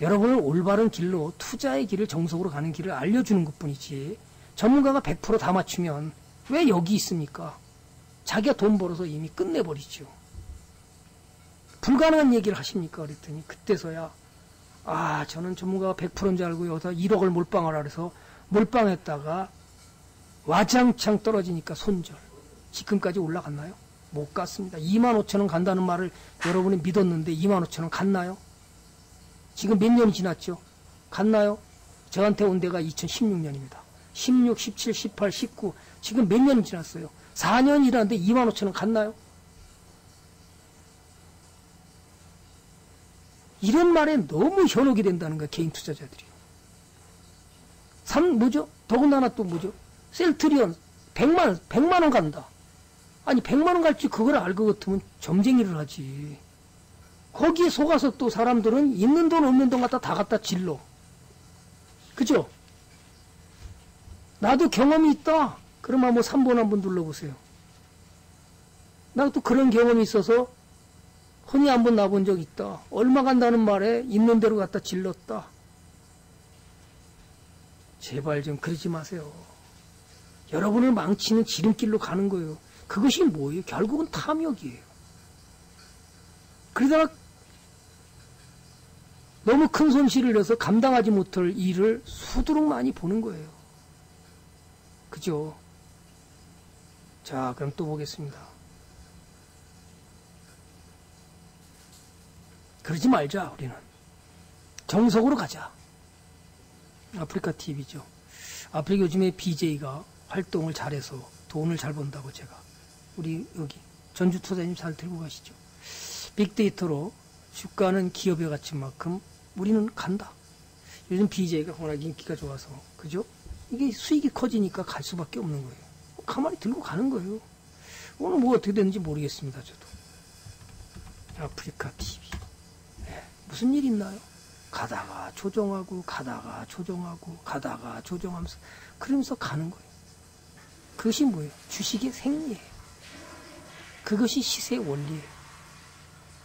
여러분을 올바른 길로, 투자의 길을, 정석으로 가는 길을 알려주는 것 뿐이지, 전문가가 100% 다 맞추면 왜 여기 있습니까? 자기가 돈 벌어서 이미 끝내버리죠. 불가능한 얘기를 하십니까? 그랬더니 그때서야 저는 전문가가 100%인 줄 알고 여기서 1억을 몰빵하라 그래서 몰빵했다가 와장창 떨어지니까 손절. 지금까지 올라갔나요? 못 갔습니다. 25,000원 간다는 말을 여러분이 믿었는데 25,000원 갔나요? 지금 몇 년이 지났죠? 갔나요? 저한테 온 데가 2016년입니다. 16, 17, 18, 19 지금 몇 년이 지났어요? 4년이라는데 25,000원 갔나요? 이런 말에 너무 현혹이 된다는 거야, 개인 투자자들이. 뭐죠? 더군다나 또 뭐죠? 셀트리온 100만 원 간다. 아니 100만 원 갈지 그걸 알 것 같으면 점쟁이를 하지. 거기에 속아서 또 사람들은 있는 돈 없는 돈 다 갖다 질러. 그죠? 나도 경험이 있다. 그러면 3번 한번 눌러보세요. 나도 그런 경험이 있어서 흔히 한번 나본 적 있다. 얼마 간다는 말에 있는 대로 갖다 질렀다. 제발 좀 그러지 마세요. 여러분을 망치는 지름길로 가는 거예요. 그것이 뭐예요? 결국은 탐욕이에요. 그러다가 너무 큰 손실을 내서 감당하지 못할 일을 수두룩 많이 보는 거예요. 그죠? 자, 그럼 또 보겠습니다. 그러지 말자, 우리는. 정석으로 가자. 아프리카TV죠. 아프리카 요즘에 BJ가 활동을 잘해서 돈을 잘 번다고 제가. 우리 여기 전주투자님 잘 들고 가시죠. 빅데이터로 주가는 기업의 가치만큼 우리는 간다. 요즘 BJ가 워낙 인기가 좋아서. 그죠? 이게 수익이 커지니까 갈 수밖에 없는 거예요. 가만히 들고 가는 거예요. 오늘 뭐 어떻게 됐는지 모르겠습니다. 저도. 아프리카TV. 무슨 일 있나요? 가다가 조정하고 가다가 조정하고 가다가 조정하면서 그러면서 가는 거예요. 그것이 뭐예요? 주식의 생리예요. 그것이 시세의 원리예요.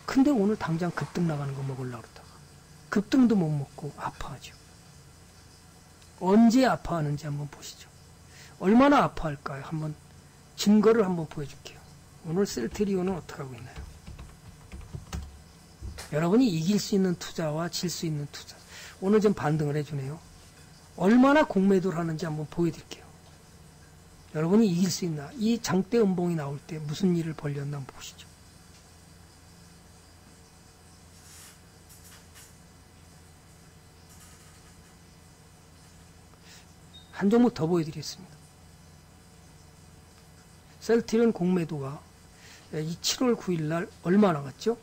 근데 오늘 당장 급등 나가는 거 먹으려고 그러다가 급등도 못 먹고 아파하죠. 언제 아파하는지 한번 보시죠. 얼마나 아파할까요? 한번 증거를 한번 보여줄게요. 오늘 셀트리온은 어떻게 하고 있나요? 여러분이 이길 수 있는 투자와 질 수 있는 투자. 오늘 좀 반등을 해주네요. 얼마나 공매도를 하는지 한번 보여드릴게요. 여러분이 이길 수 있나. 이 장대 음봉이 나올 때 무슨 일을 벌였나 한번 보시죠. 한 종목 더 보여드리겠습니다. 셀트리온 공매도가 7월 9일날 얼마 나갔죠?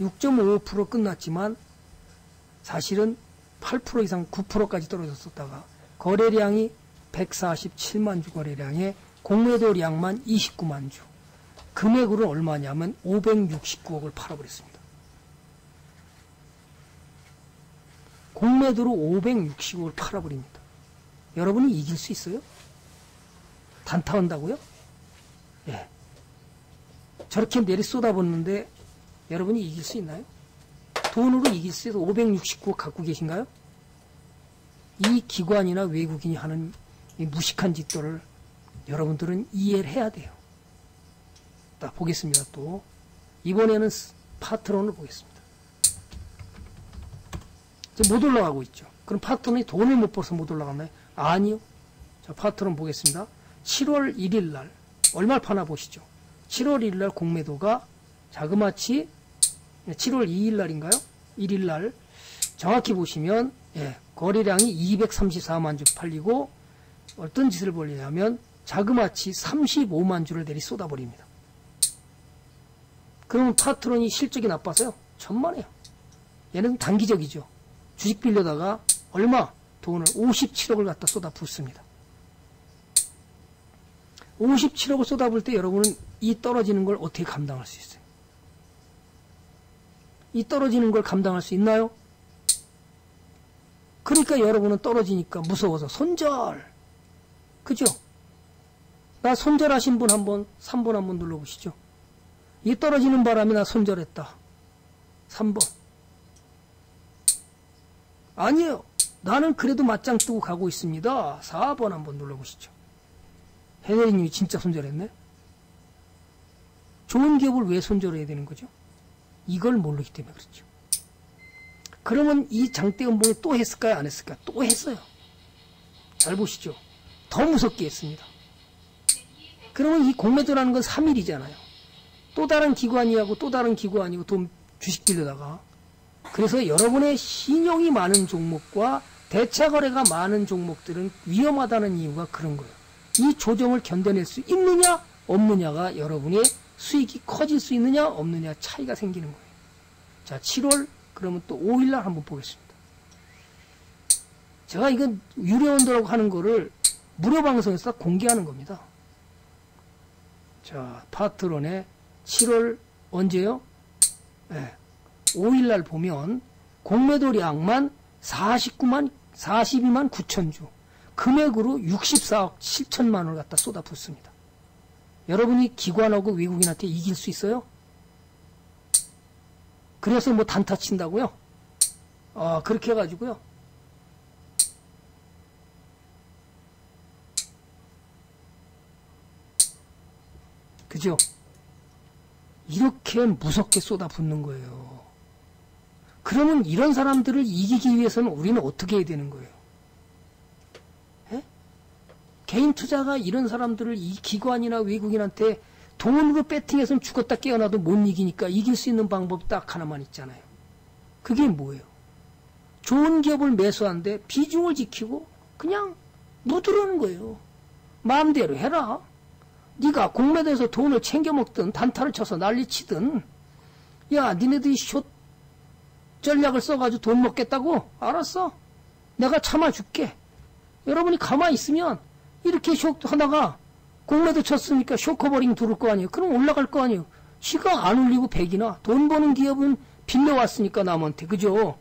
6.55% 끝났지만 사실은 8% 이상 9%까지 떨어졌었다가 거래량이 147만 주 거래량에 공매도량만 29만 주. 금액으로 얼마냐면 569억을 팔아버렸습니다. 공매도로 560억을 팔아버립니다. 여러분이 이길 수 있어요? 단타한다고요? 예. 저렇게 내리 쏟아붓는데 여러분이 이길 수 있나요? 돈으로 이길 수 있어요? 569억 갖고 계신가요? 이 기관이나 외국인이 하는 이 무식한 짓들을 여러분들은 이해를 해야 돼요. 자, 보겠습니다. 또 이번에는 파트론을 보겠습니다. 이제 못 올라가고 있죠. 그럼 파트론이 돈을 못 벌어서 못 올라갔나요? 아니요. 자, 파트론 보겠습니다. 7월 1일 날 얼마를 파나 보시죠. 7월 1일 날 공매도가 자그마치 7월 2일 날인가요? 1일 날 정확히 보시면 예, 거래량이 234만 주 팔리고 어떤 짓을 벌리냐면 자그마치 35만 주를 내리 쏟아버립니다. 그러면 파트론이 실적이 나빠서요. 천만에요. 얘는 단기적이죠. 주식 빌려다가 얼마? 돈을 57억을 갖다 쏟아붓습니다. 57억을 쏟아부을 때 여러분은 이 떨어지는 걸 어떻게 감당할 수 있어요? 이 떨어지는 걸 감당할 수 있나요? 그러니까 여러분은 떨어지니까 무서워서 손절. 그죠? 나 손절하신 분 한 번, 3번 한 번 눌러보시죠. 이 떨어지는 바람에 나 손절했다. 3번. 아니에요. 나는 그래도 맞짱 뜨고 가고 있습니다. 4번 한번 눌러보시죠. 해내리님이 진짜 손절했네. 좋은 기업을 왜 손절해야 되는 거죠? 이걸 모르기 때문에 그렇죠. 그러면 이 장대 음봉이 또 했을까요? 안 했을까요? 또 했어요. 잘 보시죠. 더 무섭게 했습니다. 그러면 이 공매도라는 건 3일이잖아요. 또 다른 기관이하고 또 다른 기관이고 돈 주식 빌려다가. 그래서 여러분의 신용이 많은 종목과 대차 거래가 많은 종목들은 위험하다는 이유가 그런 거예요. 이 조정을 견뎌낼 수 있느냐 없느냐가 여러분의 수익이 커질 수 있느냐 없느냐 차이가 생기는 거예요. 자, 7월 그러면 또 5일날 한번 보겠습니다. 제가 이건 유료원도라고 하는 거를 무료 방송에서 공개하는 겁니다. 자, 파트론의 7월 언제요? 네. 5일날 보면 공매도량만 42만 9천주, 금액으로 64억 7천만원을 갖다 쏟아붓습니다. 여러분이 기관하고 외국인한테 이길 수 있어요? 그래서 뭐 단타 친다고요? 아, 그렇게 해가지고요. 그죠? 이렇게 무섭게 쏟아붓는 거예요. 그러면 이런 사람들을 이기기 위해서는 우리는 어떻게 해야 되는 거예요? 에? 개인 투자가 이런 사람들을 이 기관이나 외국인한테 돈으로 배팅해서는 죽었다 깨어나도 못 이기니까 이길 수 있는 방법 딱 하나만 있잖아요. 그게 뭐예요? 좋은 기업을 매수하는데 비중을 지키고 그냥 묻으라는 거예요. 마음대로 해라. 네가 공매도에서 돈을 챙겨 먹든 단타를 쳐서 난리치든 야 니네들이 숏 전략을 써가지고 돈 먹겠다고? 알았어. 내가 참아줄게. 여러분이 가만히 있으면 이렇게 쇼크 하다가 공매도 쳤으니까 쇼커버링 두를 거 아니에요. 그럼 올라갈 거 아니에요. 지가 안 올리고 백이나 돈 버는 기업은 빌려왔으니까 남한테. 그죠?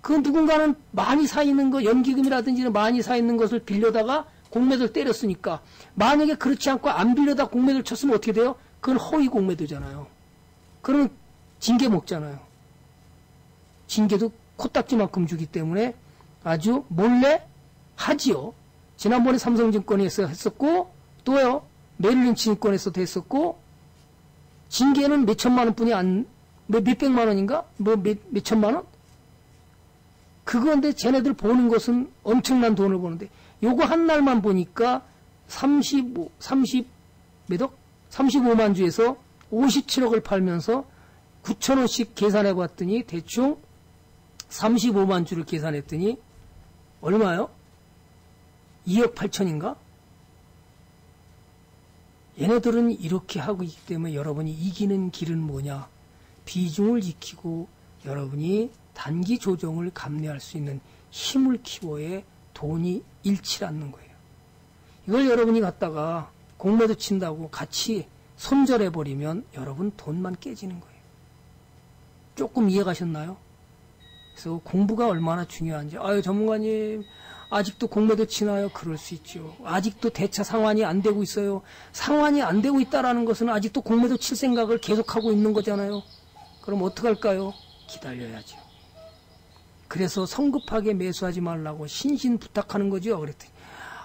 그 누군가는 많이 사있는 거 연기금이라든지 많이 사있는 것을 빌려다가 공매도를 때렸으니까 만약에 그렇지 않고 안 빌려다 공매도를 쳤으면 어떻게 돼요? 그건 허위 공매도잖아요. 그러면 징계 먹잖아요. 징계도 코딱지만큼 주기 때문에 아주 몰래 하지요. 지난번에 삼성증권에서 했었고 또요. 메릴린치 증권에서도 했었고 징계는 몇 천만 원뿐이 안 뭐 몇백만 원인가? 뭐 몇천만 원? 그건데 쟤네들 보는 것은 엄청난 돈을 보는데 요거 한 날만 보니까 35만 주에서 57억을 팔면서 9,000원씩 계산해 봤더니 대충 35만 주를 계산했더니 얼마요? 2억 8천인가? 얘네들은 이렇게 하고 있기 때문에 여러분이 이기는 길은 뭐냐? 비중을 지키고 여러분이 단기 조정을 감내할 수 있는 힘을 키워야 돈이 잃지 않는 거예요. 이걸 여러분이 갖다가 공매도 친다고 같이 손절해버리면 여러분 돈만 깨지는 거예요. 조금 이해가셨나요? 그래서 공부가 얼마나 중요한지. 아유 전문가님 아직도 공매도 치나요? 그럴 수 있죠. 아직도 대차 상환이 안 되고 있어요. 상환이 안 되고 있다는 것은 아직도 공매도 칠 생각을 계속하고 있는 거잖아요. 그럼 어떡할까요? 기다려야죠. 그래서 성급하게 매수하지 말라고 신신 부탁하는 거죠. 그랬더니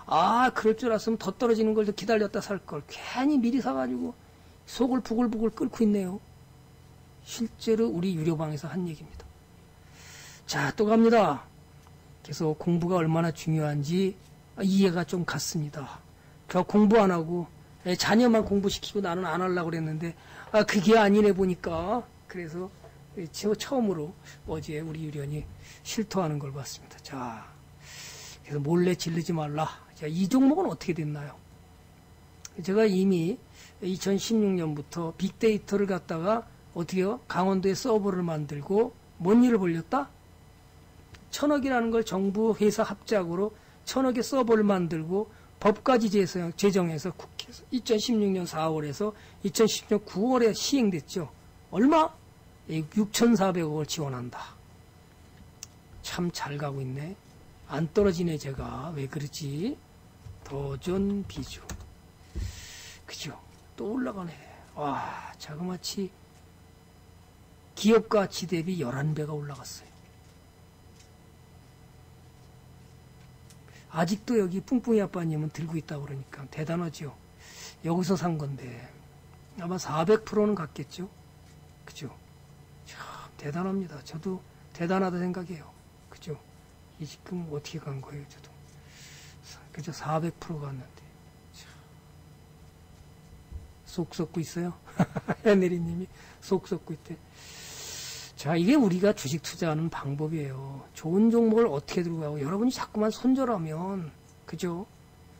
아 그럴 줄 알았으면 더 떨어지는 걸 더 기다렸다 살걸. 괜히 미리 사가지고 속을 부글부글 끓고 있네요. 실제로 우리 유료방에서 한 얘기입니다. 자, 또 갑니다. 그래서 공부가 얼마나 중요한지 이해가 좀 갔습니다. 저 공부 안 하고 자녀만 공부시키고 나는 안 하려고 그랬는데 아 그게 아니네 보니까. 그래서 처음으로 어제 우리 유련이 실토하는 걸 봤습니다. 자, 그래서 몰래 질르지 말라. 자, 이 종목은 어떻게 됐나요? 제가 이미 2016년부터 빅데이터를 갖다가 어떻게요? 강원도에 서버를 만들고 뭔 일을 벌렸다? 1,000억이라는 걸 정부 회사 합작으로 1,000억의 서버를 만들고 법까지 제정해서 국회에서 2016년 4월에서 2016년 9월에 시행됐죠. 얼마? 6,400억을 지원한다. 참 잘 가고 있네. 안 떨어지네 제가. 왜 그러지? 도전 비중. 그죠? 또 올라가네. 와, 자그마치 기업 가치 대비 11배가 올라갔어요. 아직도 여기 뿡뿡이 아빠님은 들고 있다고 그러니까 대단하죠. 여기서 산 건데 아마 400%는 갔겠죠. 그죠? 참 대단합니다. 저도 대단하다 생각해요. 그죠? 이 지금 어떻게 간 거예요, 저도. 그죠? 400% 갔는데. 참. 속 썩고 있어요? 해내리님이 속 썩고 있대. 자, 이게 우리가 주식 투자하는 방법이에요. 좋은 종목을 어떻게 들고 가고, 여러분이 자꾸만 손절하면, 그죠?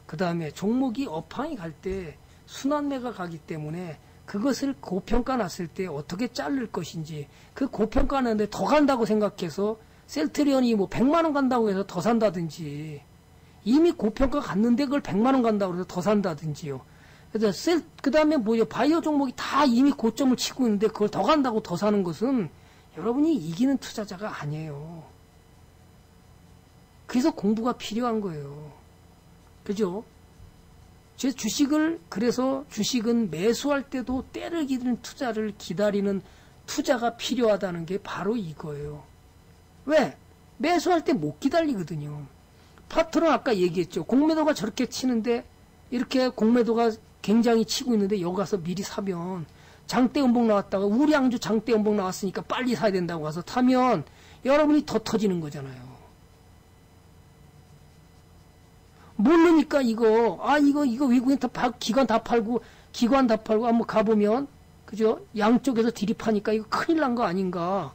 그 다음에 종목이 업황이 갈 때 순환매가 가기 때문에 그것을 고평가 났을 때 어떻게 자를 것인지, 그 고평가 났는데 더 간다고 생각해서 셀트리온이 뭐 100만원 간다고 해서 더 산다든지, 이미 고평가 갔는데 그걸 100만원 간다고 해서 더 산다든지요. 그래서 그 다음에 뭐죠? 바이오 종목이 다 이미 고점을 치고 있는데 그걸 더 간다고 더 사는 것은 여러분이 이기는 투자자가 아니에요. 그래서 공부가 필요한 거예요. 그죠? 제 주식을, 그래서 주식은 매수할 때도 때를 기다리는 투자를 기다리는 투자가 필요하다는 게 바로 이거예요. 왜? 매수할 때 못 기다리거든요. 파트론 아까 얘기했죠. 공매도가 저렇게 치는데, 이렇게 공매도가 굉장히 치고 있는데, 여기 가서 미리 사면, 장대 음봉 나왔다가 우리 양주 장대 음봉 나왔으니까 빨리 사야 된다고 가서 타면 여러분이 더 터지는 거잖아요. 모르니까 이거 이거 외국인 다 기관 다 팔고 한번 가보면 그죠? 양쪽에서 들이파니까 이거 큰일 난 거 아닌가?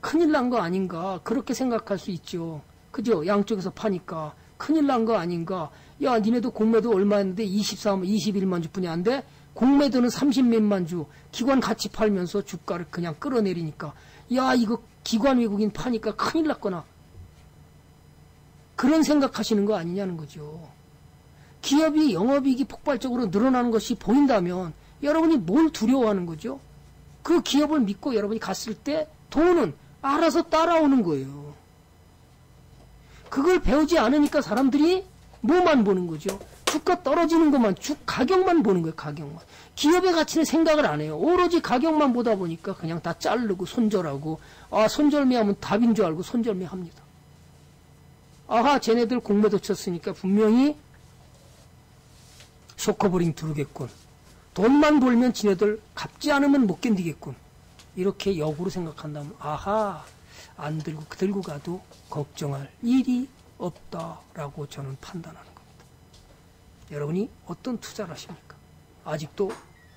큰일 난 거 아닌가? 그렇게 생각할 수 있죠. 그죠? 양쪽에서 파니까 큰일 난 거 아닌가? 야 니네도 공매도 얼마였는데 21만 주뿐이 안 돼? 공매도는 30몇만 주, 기관 같이 팔면서 주가를 그냥 끌어내리니까 야 이거 기관 외국인 파니까 큰일 났거나 그런 생각하시는 거 아니냐는 거죠. 기업이 영업이익이 폭발적으로 늘어나는 것이 보인다면 여러분이 뭘 두려워하는 거죠? 그 기업을 믿고 여러분이 갔을 때 돈은 알아서 따라오는 거예요. 그걸 배우지 않으니까 사람들이 뭐만 보는 거죠? 주가 떨어지는 것만, 가격만 보는 거예요, 가격만. 기업의 가치는 생각을 안 해요. 오로지 가격만 보다 보니까 그냥 다 자르고 손절하고, 아, 손절매하면 답인 줄 알고 손절매합니다. 아하, 쟤네들 공매도 쳤으니까 분명히 쇼커버링 두르겠군. 돈만 벌면 지네들 갚지 않으면 못 견디겠군. 이렇게 역으로 생각한다면 아하, 안 들고 가도 걱정할 일이 없다라고 저는 판단하는 겁니다. 여러분이 어떤 투자를 하십니까? 아직도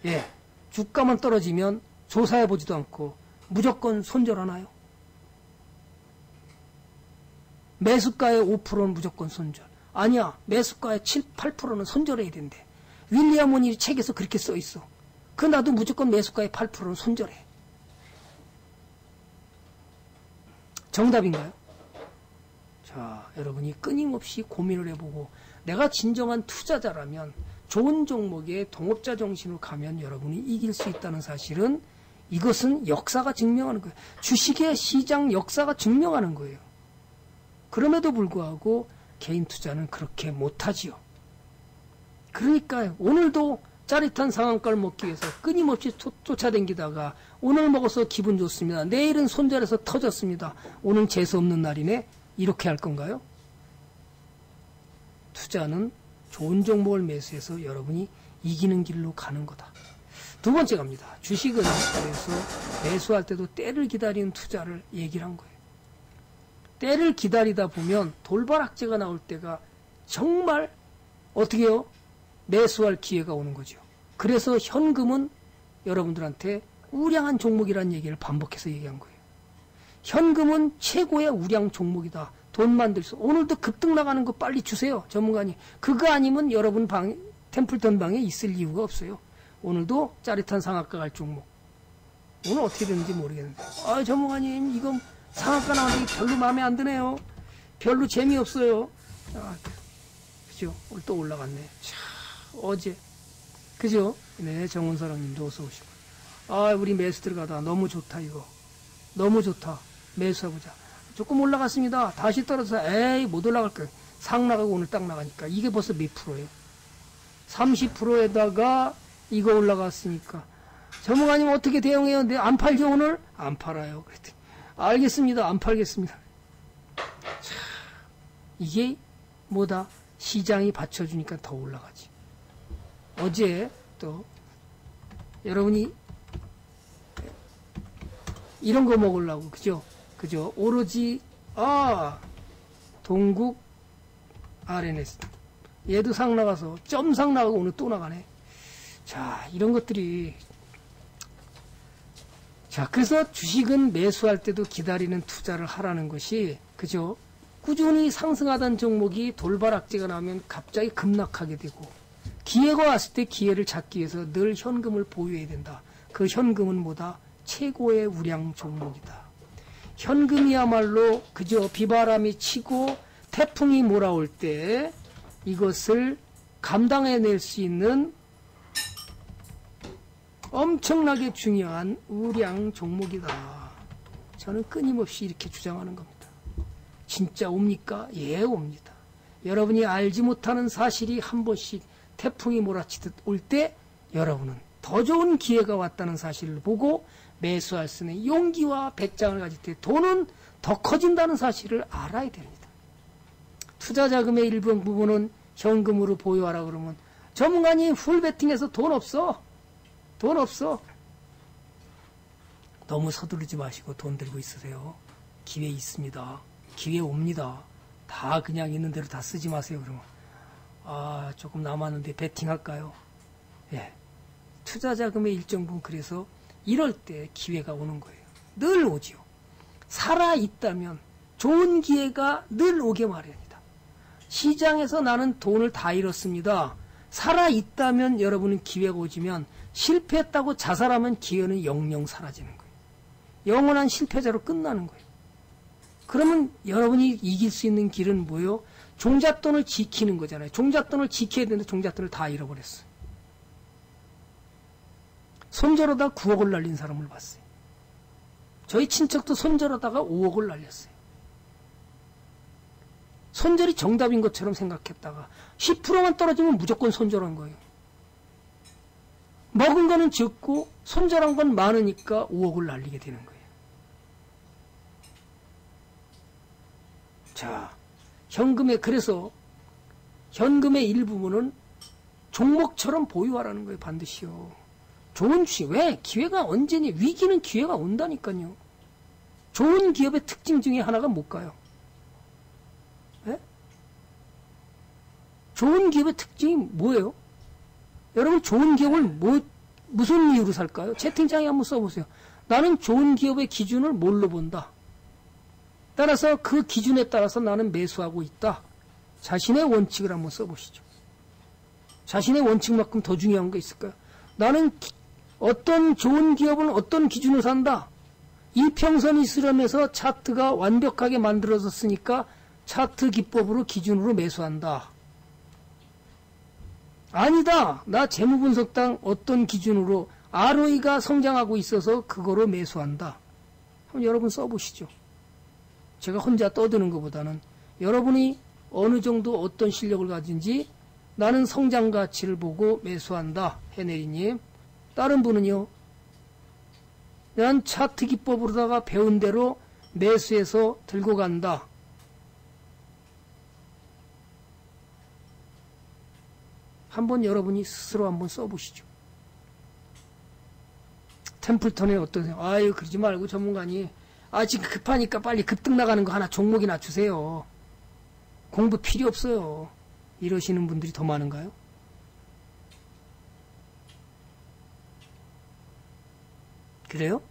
예, 주가만 떨어지면 조사해보지도 않고 무조건 손절하나요? 매수가의 5%는 무조건 손절. 아니야, 매수가의 7, 8%는 손절해야 된대. 윌리엄 오닐이 책에서 그렇게 써있어. 그 나도 무조건 매수가의 8%는 손절해. 정답인가요? 자, 여러분이 끊임없이 고민을 해보고 내가 진정한 투자자라면 좋은 종목에 동업자 정신으로 가면 여러분이 이길 수 있다는 사실은 이것은 역사가 증명하는 거예요. 주식의 시장 역사가 증명하는 거예요. 그럼에도 불구하고 개인 투자는 그렇게 못하지요. 그러니까요. 오늘도 짜릿한 상한가를 먹기 위해서 끊임없이 쫓아다니다가 오늘 먹어서 기분 좋습니다. 내일은 손절해서 터졌습니다. 오늘 재수없는 날이네. 이렇게 할 건가요? 투자는 좋은 종목을 매수해서 여러분이 이기는 길로 가는 거다. 두 번째 갑니다. 주식은 그래서 매수할 때도 때를 기다리는 투자를 얘기를 한 거예요. 때를 기다리다 보면 돌발 악재가 나올 때가 정말 어떻게 해요? 매수할 기회가 오는 거죠. 그래서 현금은 여러분들한테 우량한 종목이라는 얘기를 반복해서 얘기한 거예요. 현금은 최고의 우량 종목이다. 돈 만들 수. 오늘도 급등 나가는 거 빨리 주세요. 전문가님. 그거 아니면 여러분 템플턴 방에 있을 이유가 없어요. 오늘도 짜릿한 상한가 갈 종목. 오늘 어떻게 되는지 모르겠는데. 아, 전문가님, 이거 상한가 나오는데 별로 마음에 안 드네요. 별로 재미없어요. 아, 그죠? 오늘 또 올라갔네. 참, 어제. 그죠? 네, 정원사랑님도 어서 오시고. 아, 우리 매수 들어가다. 너무 좋다, 이거. 너무 좋다. 매수해보자. 조금 올라갔습니다. 다시 떨어져서 에이, 못 올라갈 거예요. 상 나가고 오늘 딱 나가니까. 이게 벌써 몇 프로예요? 30%에다가 이거 올라갔으니까. 전문가님 어떻게 대응해요? 근데 안 팔죠, 오늘? 안 팔아요. 그랬더니 알겠습니다. 안 팔겠습니다. 참, 이게 뭐다? 시장이 받쳐주니까 더 올라가지. 어제 또 여러분이 이런 거 먹으려고, 그죠? 그죠? 오로지, 아, 동국 RNS. 얘도 상 나가서, 점상 나가고 오늘 또 나가네. 자, 이런 것들이. 자, 그래서 주식은 매수할 때도 기다리는 투자를 하라는 것이, 그죠? 꾸준히 상승하던 종목이 돌발 악재가 나면 갑자기 급락하게 되고, 기회가 왔을 때 기회를 잡기 위해서 늘 현금을 보유해야 된다. 그 현금은 뭐다? 최고의 우량 종목이다. 현금이야말로 그저 비바람이 치고 태풍이 몰아올 때 이것을 감당해낼 수 있는 엄청나게 중요한 우량 종목이다. 저는 끊임없이 이렇게 주장하는 겁니다. 진짜 옵니까? 예, 옵니다. 여러분이 알지 못하는 사실이 한 번씩 태풍이 몰아치듯 올 때 여러분은 더 좋은 기회가 왔다는 사실을 보고 매수할 수 있는 용기와 배짱을 가질 때 돈은 더 커진다는 사실을 알아야 됩니다. 투자 자금의 일부 부분은 현금으로 보유하라 그러면 전문가님 풀 베팅해서 돈 없어. 돈 없어. 너무 서두르지 마시고 돈 들고 있으세요. 기회 있습니다. 기회 옵니다. 다 그냥 있는 대로 다 쓰지 마세요. 그러면 아, 조금 남았는데 베팅할까요? 예. 투자 자금의 일정 부분 그래서 이럴 때 기회가 오는 거예요. 늘 오지요. 살아있다면 좋은 기회가 늘 오게 마련이다. 시장에서 나는 돈을 다 잃었습니다. 살아있다면 여러분은 기회가 오지면 실패했다고 자살하면 기회는 영영 사라지는 거예요. 영원한 실패자로 끝나는 거예요. 그러면 여러분이 이길 수 있는 길은 뭐예요? 종잣돈을 지키는 거잖아요. 종잣돈을 지켜야 되는데 종잣돈을 다 잃어버렸어요. 손절하다 9억을 날린 사람을 봤어요. 저희 친척도 손절하다가 5억을 날렸어요. 손절이 정답인 것처럼 생각했다가 10%만 떨어지면 무조건 손절한 거예요. 먹은 거는 적고 손절한 건 많으니까 5억을 날리게 되는 거예요. 자, 현금의 그래서 현금의 일부분은 종목처럼 보유하라는 거예요. 반드시요. 좋은 주식. 왜? 기회가 언제니? 위기는 기회가 온다니까요. 좋은 기업의 특징 중에 하나가 못 가요. 예? 좋은 기업의 특징이 뭐예요? 여러분 좋은 기업을 무슨 이유로 살까요? 채팅창에 한번 써보세요. 나는 좋은 기업의 기준을 뭘로 본다. 따라서 그 기준에 따라서 나는 매수하고 있다. 자신의 원칙을 한번 써보시죠. 자신의 원칙만큼 더 중요한 거 있을까요? 나는 어떤 좋은 기업은 어떤 기준으로 산다. 이평선이 수렴해서 차트가 완벽하게 만들어졌으니까 차트 기법으로 기준으로 매수한다. 아니다. 나 재무분석당 어떤 기준으로 ROE가 성장하고 있어서 그거로 매수한다. 한번 여러분 써보시죠. 제가 혼자 떠드는 것보다는 여러분이 어느 정도 어떤 실력을 가진지 나는 성장 가치를 보고 매수한다. 해내리님. 다른 분은요. 난 차트 기법으로다가 배운 대로 매수해서 들고 간다. 한번 여러분이 스스로 한번 써보시죠. 템플턴에 어떠세요? 아유 그러지 말고 전문가님. 아 지금 급하니까 빨리 급등 나가는 거 하나 종목이나 주세요. 공부 필요 없어요. 이러시는 분들이 더 많은가요? 그래요?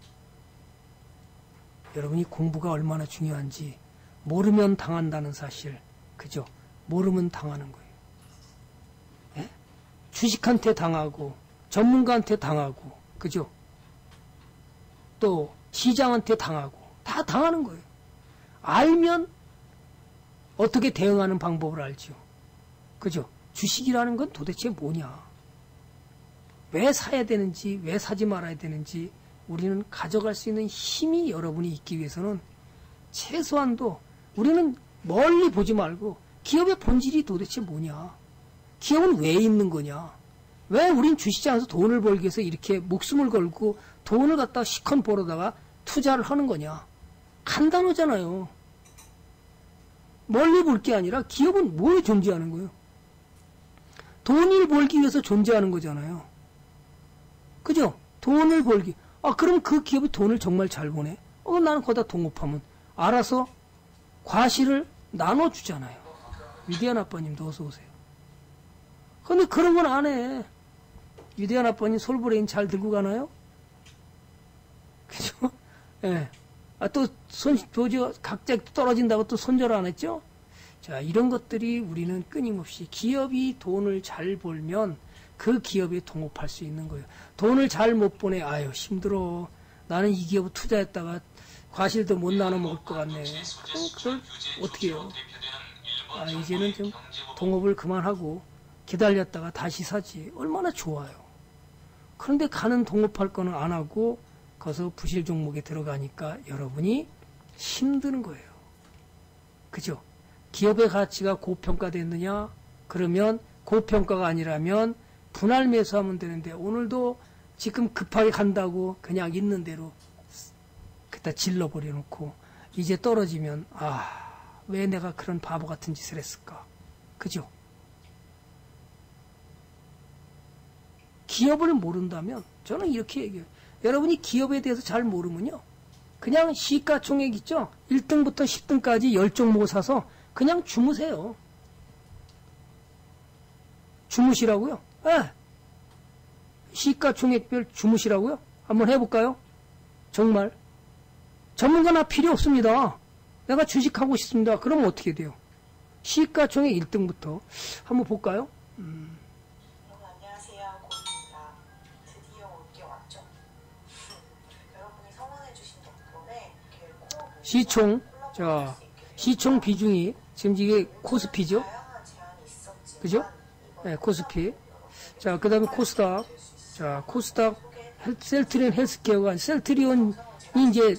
여러분이 공부가 얼마나 중요한지 모르면 당한다는 사실. 그죠? 모르면 당하는 거예요. 예? 주식한테 당하고 전문가한테 당하고 그죠? 또 시장한테 당하고 다 당하는 거예요. 알면 어떻게 대응하는 방법을 알죠. 그죠? 주식이라는 건 도대체 뭐냐? 왜 사야 되는지, 왜 사지 말아야 되는지 우리는 가져갈 수 있는 힘이 여러분이 있기 위해서는 최소한도 우리는 멀리 보지 말고 기업의 본질이 도대체 뭐냐? 기업은 왜 있는 거냐? 왜 우린 주시장에서 돈을 벌기 위해서 이렇게 목숨을 걸고 돈을 갖다 시컨 벌어다가 투자를 하는 거냐? 간단하잖아요. 멀리 볼 게 아니라 기업은 뭐에 존재하는 거예요? 돈을 벌기 위해서 존재하는 거잖아요. 그죠? 돈을 벌기. 아 그럼 그 기업이 돈을 정말 잘 버네. 나는 거기다 동업하면 알아서 과실을 나눠주잖아요. 위대한 아빠님도 어서 오세요. 근데 그런 건 안 해. 위대한 아빠님 솔브레인 잘 들고 가나요? 그죠? 예. 네. 아, 또, 각자 떨어진다고 또 손절 안 했죠? 자, 이런 것들이 우리는 끊임없이 기업이 돈을 잘 벌면 그 기업에 동업할 수 있는 거예요. 돈을 잘 못 보내. 아유, 힘들어. 나는 이 기업에 투자했다가 과실도 못 나눠 먹을 것 같네. 그걸 어떻게 해요? 아, 이제는 좀 동업을 그만하고 기다렸다가 다시 사지. 얼마나 좋아요. 그런데 가는 동업할 거는 안 하고 거기서 부실 종목에 들어가니까 여러분이 힘드는 거예요. 그죠? 기업의 가치가 고평가됐느냐? 그러면 고평가가 아니라면 분할 매수하면 되는데 오늘도 지금 급하게 간다고 그냥 있는 대로 그다 질러버려 놓고 이제 떨어지면 아, 왜 내가 그런 바보 같은 짓을 했을까? 그죠? 기업을 모른다면 저는 이렇게 얘기해요. 여러분이 기업에 대해서 잘 모르면요. 그냥 시가총액 있죠? 1등부터 10등까지 10종목 사서 그냥 주무세요. 주무시라고요? 예. 시가총액별 주무시라고요? 한번 해볼까요? 정말. 전문가나 필요 없습니다. 내가 주식하고 싶습니다. 그럼 어떻게 돼요? 시가총액 1등부터. 한번 볼까요? 시총, 자, 시총 비중이, 지금 이게 코스피죠? 그죠? 네, 코스피. 자, 그 다음에 코스닥. 자, 코스닥, 셀트리온 헬스케어가, 셀트리온이 이제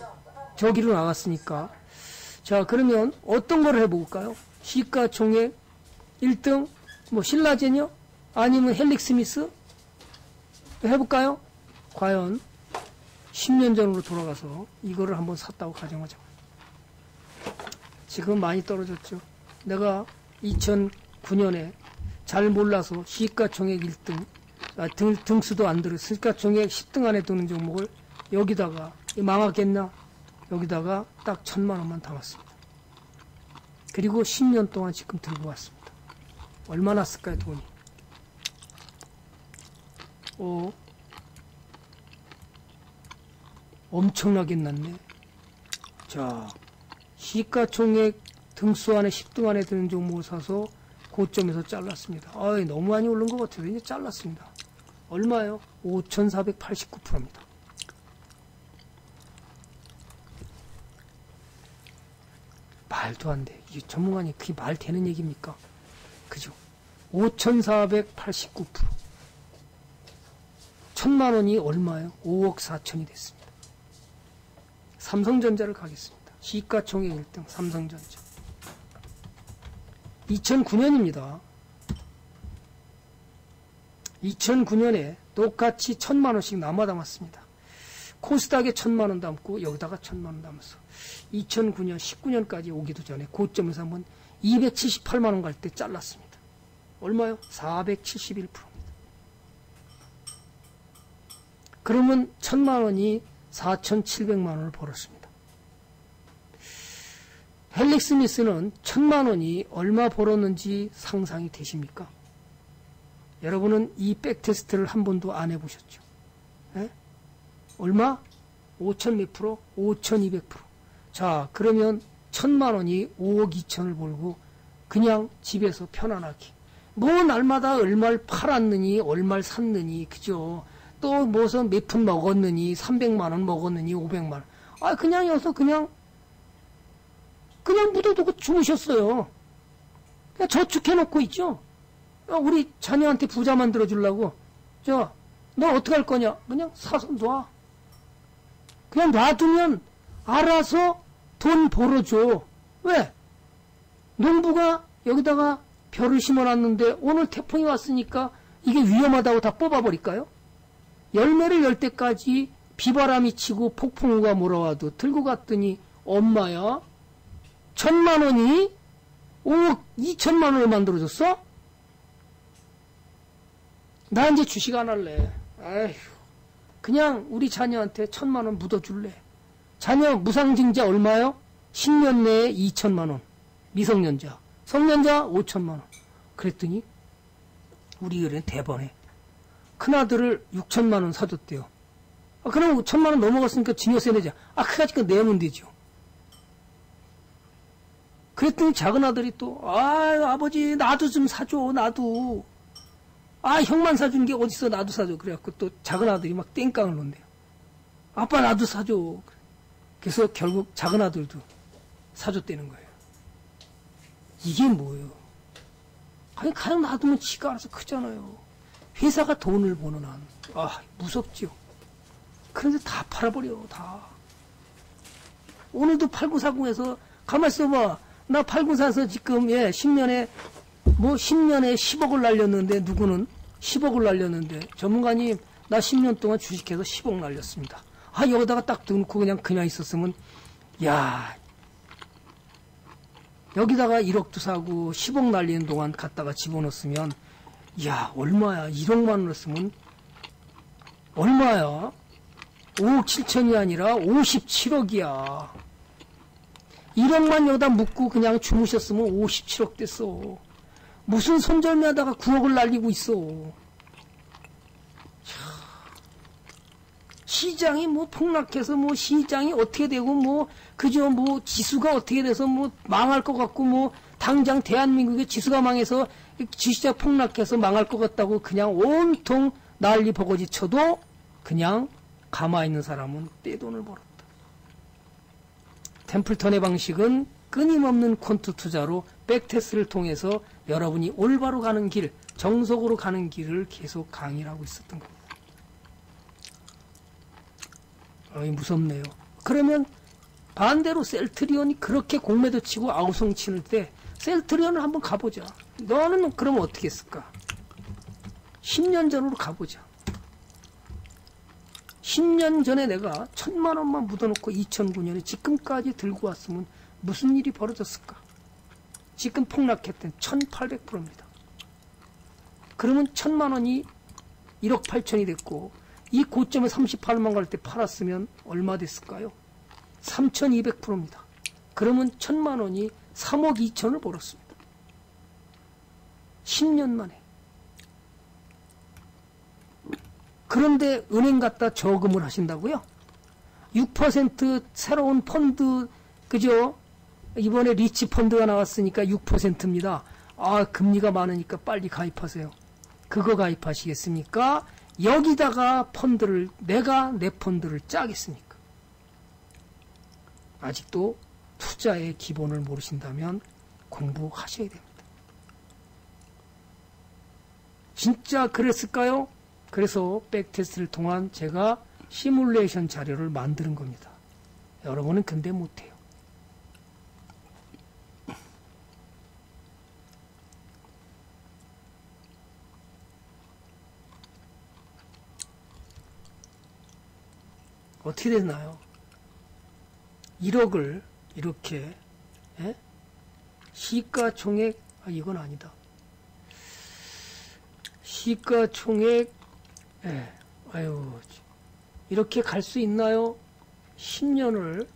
저기로 나갔으니까. 자, 그러면 어떤 걸 해볼까요? 시가총액 1등, 뭐, 신라젠요? 아니면 헬릭스미스? 해볼까요? 과연, 10년 전으로 돌아가서 이거를 한번 샀다고 가정하죠. 지금 많이 떨어졌죠. 내가 2009년에 잘 몰라서 시가총액 1등 등수도 안 들었으니까 종액 10등 안에 드는 종목을 여기다가 망하겠나? 여기다가 딱 1000만 원만 담았습니다. 그리고 10년 동안 지금 들고 왔습니다. 얼마나 쓸까요, 돈이? 5 엄청나게 났네. 자, 시가총액 등수 안에 10등 안에 드는 종목을 사서 고점에서 잘랐습니다. 아이, 너무 많이 오른 것 같아요. 이제 잘랐습니다. 얼마요? 5489%입니다. 말도 안 돼. 이게 전문가님, 그게 말 되는 얘기입니까? 그죠? 5489%. 1000만 원이 얼마요? 5억 4천이 됐습니다. 삼성전자를 가겠습니다. 시가총액 1등 삼성전자. 2009년입니다. 2009년에 똑같이 1000만 원씩 남아 담았습니다. 코스닥에 1000만 원 담고 여기다가 1000만 원 담아서 2009년 19년까지 오기도 전에 고점에서 한번 278만 원 갈 때 잘랐습니다. 얼마요? 471%입니다. 그러면 1000만 원이 4700만 원을 벌었습니다. 헬릭 스미스는 1000만 원이 얼마 벌었는지 상상이 되십니까? 여러분은 이 백테스트를 한 번도 안 해보셨죠? 에? 얼마? 5000 몇 프로? 5200%. 자, 그러면 1000만 원이 5억 2천을 벌고 그냥 집에서 편안하게 뭐 날마다 얼마를 팔았느니 얼마를 샀느니, 그죠? 또 무슨 몇 푼 먹었느니 300만 원 먹었느니 500만 원. 아, 그냥 여기서 그냥 묻어두고 주무셨어요. 그냥 저축해놓고 있죠. 우리 자녀한테 부자 만들어주려고. 저, 너 어떻게 할 거냐? 그냥 사서 놔. 그냥 놔두면 알아서 돈 벌어줘. 왜? 농부가 여기다가 벼를 심어놨는데 오늘 태풍이 왔으니까 이게 위험하다고 다 뽑아버릴까요? 열매를 열 때까지 비바람이 치고 폭풍우가 몰아와도 들고 갔더니 엄마야, 1000만 원이 5억 2천만 원을 만들어줬어? 나 이제 주식 안 할래. 아휴, 그냥 우리 자녀한테 1000만 원 묻어줄래. 자녀 무상증자 얼마요? 10년 내에 2천만 원. 미성년자. 성년자 5천만 원. 그랬더니 우리 은행 대번에 큰아들을 6천만 원 사줬대요. 아, 그럼 1000만 원 넘어갔으니까 증여세 내자. 아, 그까짓거 내면 되죠. 그랬더니 작은 아들이 또, 아, 아버지, 나도 좀 사줘, 나도. 아, 형만 사준 게 어딨어, 나도 사줘. 그래갖고 또 작은 아들이 막 땡깡을 놓네요. 아빠, 나도 사줘. 그래서 결국 작은 아들도 사줬다는 거예요. 이게 뭐예요? 아니, 그냥 놔두면 지가 알아서 크잖아요. 회사가 돈을 버는 한. 아, 무섭지요. 그런데 다 팔아버려, 다. 오늘도 팔고 사고 해서, 가만있어 봐. 나 팔고 사서 지금, 예, 10년에 10억을 날렸는데, 누구는 10억을 날렸는데, 전문가님, 나 10년 동안 주식해서 10억 날렸습니다. 아, 여기다가 딱 넣고 그냥 있었으면, 야, 여기다가 1억도 사고 10억 날리는 동안 갔다가 집어넣었으면, 야, 얼마야? 1억만 넣었으면, 얼마야? 5억 7천이 아니라 57억이야. 1억만 여기다 묻고 그냥 주무셨으면 57억 됐어. 무슨 손절매 하다가 9억을 날리고 있어. 시장이 뭐 폭락해서 뭐 시장이 어떻게 되고 뭐 그저 뭐 지수가 어떻게 돼서 뭐 망할 것 같고 뭐 당장 대한민국의 지수가 망해서 주식시장 폭락해서 망할 것 같다고 그냥 온통 난리 버거지 쳐도 그냥 가만히 있는 사람은 떼돈을 벌어. 템플턴의 방식은 끊임없는 퀀트 투자로 백테스트를 통해서 여러분이 올바로 가는 길, 정석으로 가는 길을 계속 강의를 하고 있었던 겁니다. 어이, 무섭네요. 그러면 반대로 셀트리온이 그렇게 공매도 치고 아우성 치는 때 셀트리온을 한번 가보자. 너는 그럼 어떻게 했을까? 10년 전으로 가보자. 10년 전에 내가 1000만 원만 묻어놓고 2009년에 지금까지 들고 왔으면 무슨 일이 벌어졌을까? 지금 폭락했던 1800%입니다. 그러면 1000만 원이 1억 8천이 됐고 이 고점에 38만 갈 때 팔았으면 얼마 됐을까요? 3,200%입니다. 그러면 1,000만 원이 3억 2천을 벌었습니다. 10년 만에. 그런데 은행 갖다 저금을 하신다고요? 6% 새로운 펀드, 그죠? 이번에 리치 펀드가 나왔으니까 6%입니다. 아, 금리가 많으니까 빨리 가입하세요. 그거 가입하시겠습니까? 여기다가 펀드를, 내가 내 펀드를 짜겠습니까? 아직도 투자의 기본을 모르신다면 공부하셔야 됩니다. 진짜 그랬을까요? 그래서 백테스트를 통한 제가 시뮬레이션 자료를 만드는 겁니다. 여러분은 근데 못해요. 어떻게 되나요? 1억을 이렇게, 예? 시가총액, 아, 이건 아니다. 시가총액, 예, 아유, 이렇게 갈 수 있나요? 10년을,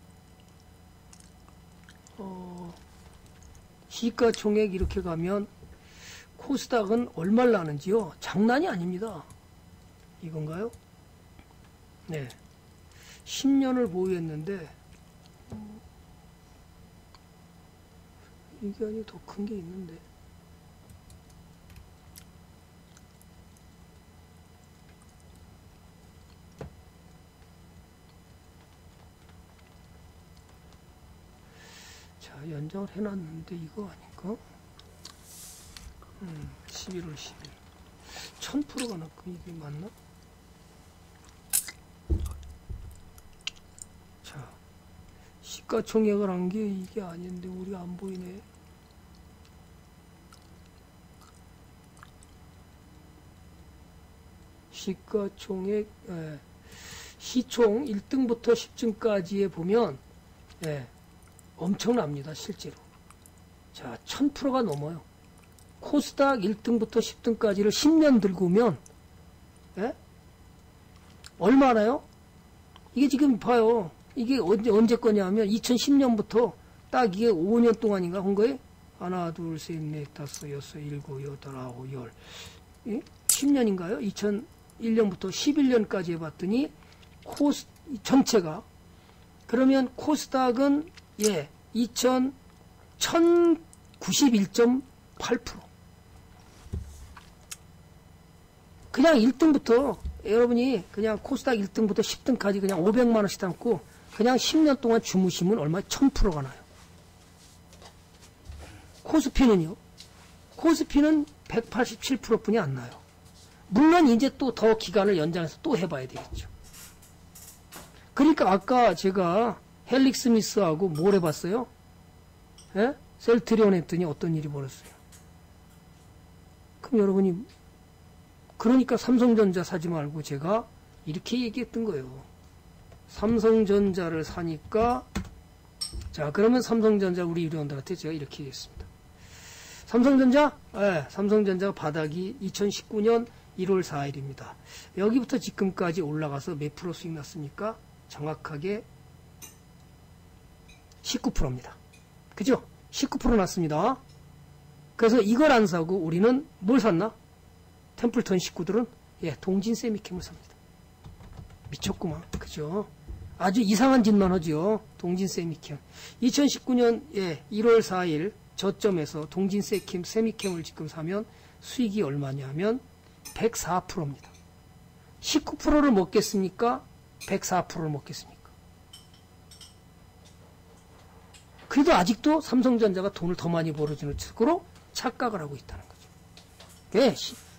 시가총액 이렇게 가면 코스닥은 얼마를 나는지요? 장난이 아닙니다. 이건가요? 네. 10년을 보유했는데, 이게 아니고 더 큰 게 있는데. 자, 연장을 해놨는데 이거 아닌가? 11월 10일. 1000%가 났고, 이게 맞나? 시가총액을 한 게 이게 아닌데 우리가 안 보이네. 시가총액, 예. 시총 1등부터 10등까지에 보면, 예, 엄청납니다. 실제로. 자, 1000%가 넘어요. 코스닥 1등부터 10등까지를 10년 들고 오면, 예? 얼마나요? 이게 지금 봐요. 이게 언제 거냐면 2010년부터 딱 이게 5년 동안인가 한 거예요. 하나, 둘, 셋, 넷, 다섯, 여섯, 일곱, 여덟, 아홉, 열. 예? 10년인가요? 2001년부터 11년까지 해봤더니 코스 전체가, 그러면 코스닥은, 예, 1091.8%. 그냥 1등부터 여러분이 그냥 코스닥 1등부터 10등까지 그냥 500만 원씩 담고 그냥 10년 동안 주무시면 얼마? 1000%가 나요. 코스피는요? 코스피는 187%뿐이 안 나요. 물론 이제 또 더 기간을 연장해서 또 해봐야 되겠죠. 그러니까 아까 제가 헬릭 스미스하고 뭘 해봤어요? 예? 셀트리온 했더니 어떤 일이 벌어졌어요? 그럼 여러분이, 그러니까 삼성전자 사지 말고 제가 이렇게 얘기했던 거예요. 삼성전자를 사니까, 자, 그러면 삼성전자 우리 유료원들한테 제가 이렇게 얘기했습니다. 삼성전자? 네, 삼성전자 바닥이 2019년 1월 4일입니다. 여기부터 지금까지 올라가서 몇 프로 수익 났습니까? 정확하게 19%입니다. 그죠? 19% 났습니다. 그래서 이걸 안 사고 우리는 뭘 샀나? 템플턴 식구들은, 예, 동진쎄미켐을 삽니다. 미쳤구만. 그죠? 아주 이상한 짓만 하죠. 동진쎄미켐. 2019년, 예, 1월 4일 저점에서 동진쎄미켐을 지금 사면 수익이 얼마냐면 104%입니다. 19%를 먹겠습니까? 104%를 먹겠습니까? 그래도 아직도 삼성전자가 돈을 더 많이 벌어주는 측으로 착각을 하고 있다는 거죠. 예.